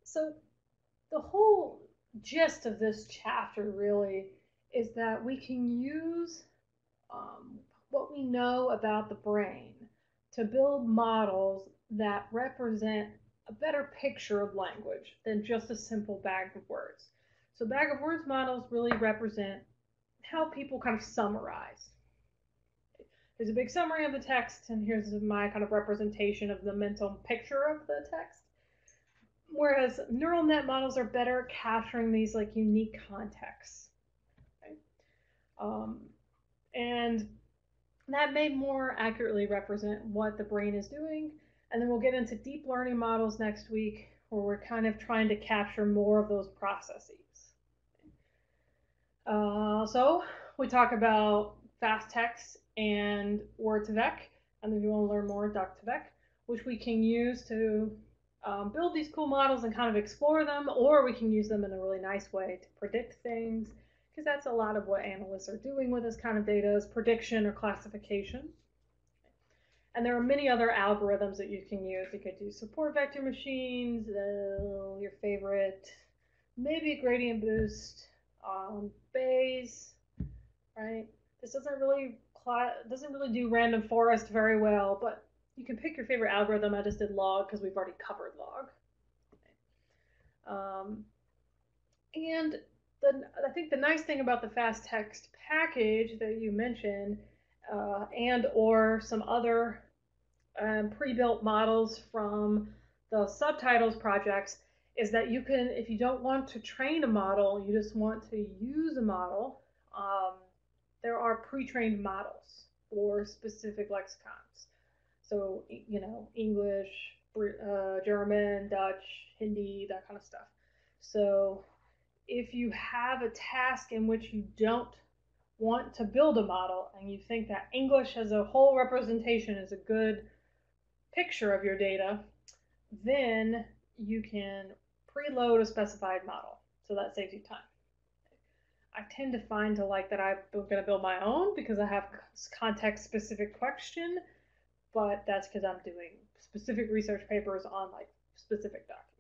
So the whole gist of this chapter really is that we can use what we know about the brain to build models that represent a better picture of language than just a simple bag of words. So bag of words models really represent how people kind of summarize. Here's a big summary of the text, and here's my kind of representation of the mental picture of the text. Whereas neural net models are better at capturing these like unique contexts. Right? And that may more accurately represent what the brain is doing. And then we'll get into deep learning models next week where we're kind of trying to capture more of those processes. So we talk about FastText and Word2Vec. And if you want to learn more, Doc2Vec, which we can use to build these cool models and kind of explore them, or we can use them in a really nice way to predict things, because that's a lot of what analysts are doing with this kind of data is prediction or classification. And there are many other algorithms that you can use. You could do support vector machines, your favorite, maybe gradient boost, Bayes, right? This doesn't really do random forest very well, but you can pick your favorite algorithm. I just did log because we've already covered log. And I think the nice thing about the FastText package that you mentioned and or some other pre-built models from the subtitles projects is that you can, if you don't want to train a model, you just want to use a model, there are pre-trained models for specific lexicons. So, you know, English, German, Dutch, Hindi, that kind of stuff. So if you have a task in which you don't want to build a model and you think that English as a whole representation is a good picture of your data, then you can preload a specified model. So that saves you time. I tend to find to like that I'm going to build my own because I have context-specific question. But that's because I'm doing specific research papers on like specific documents.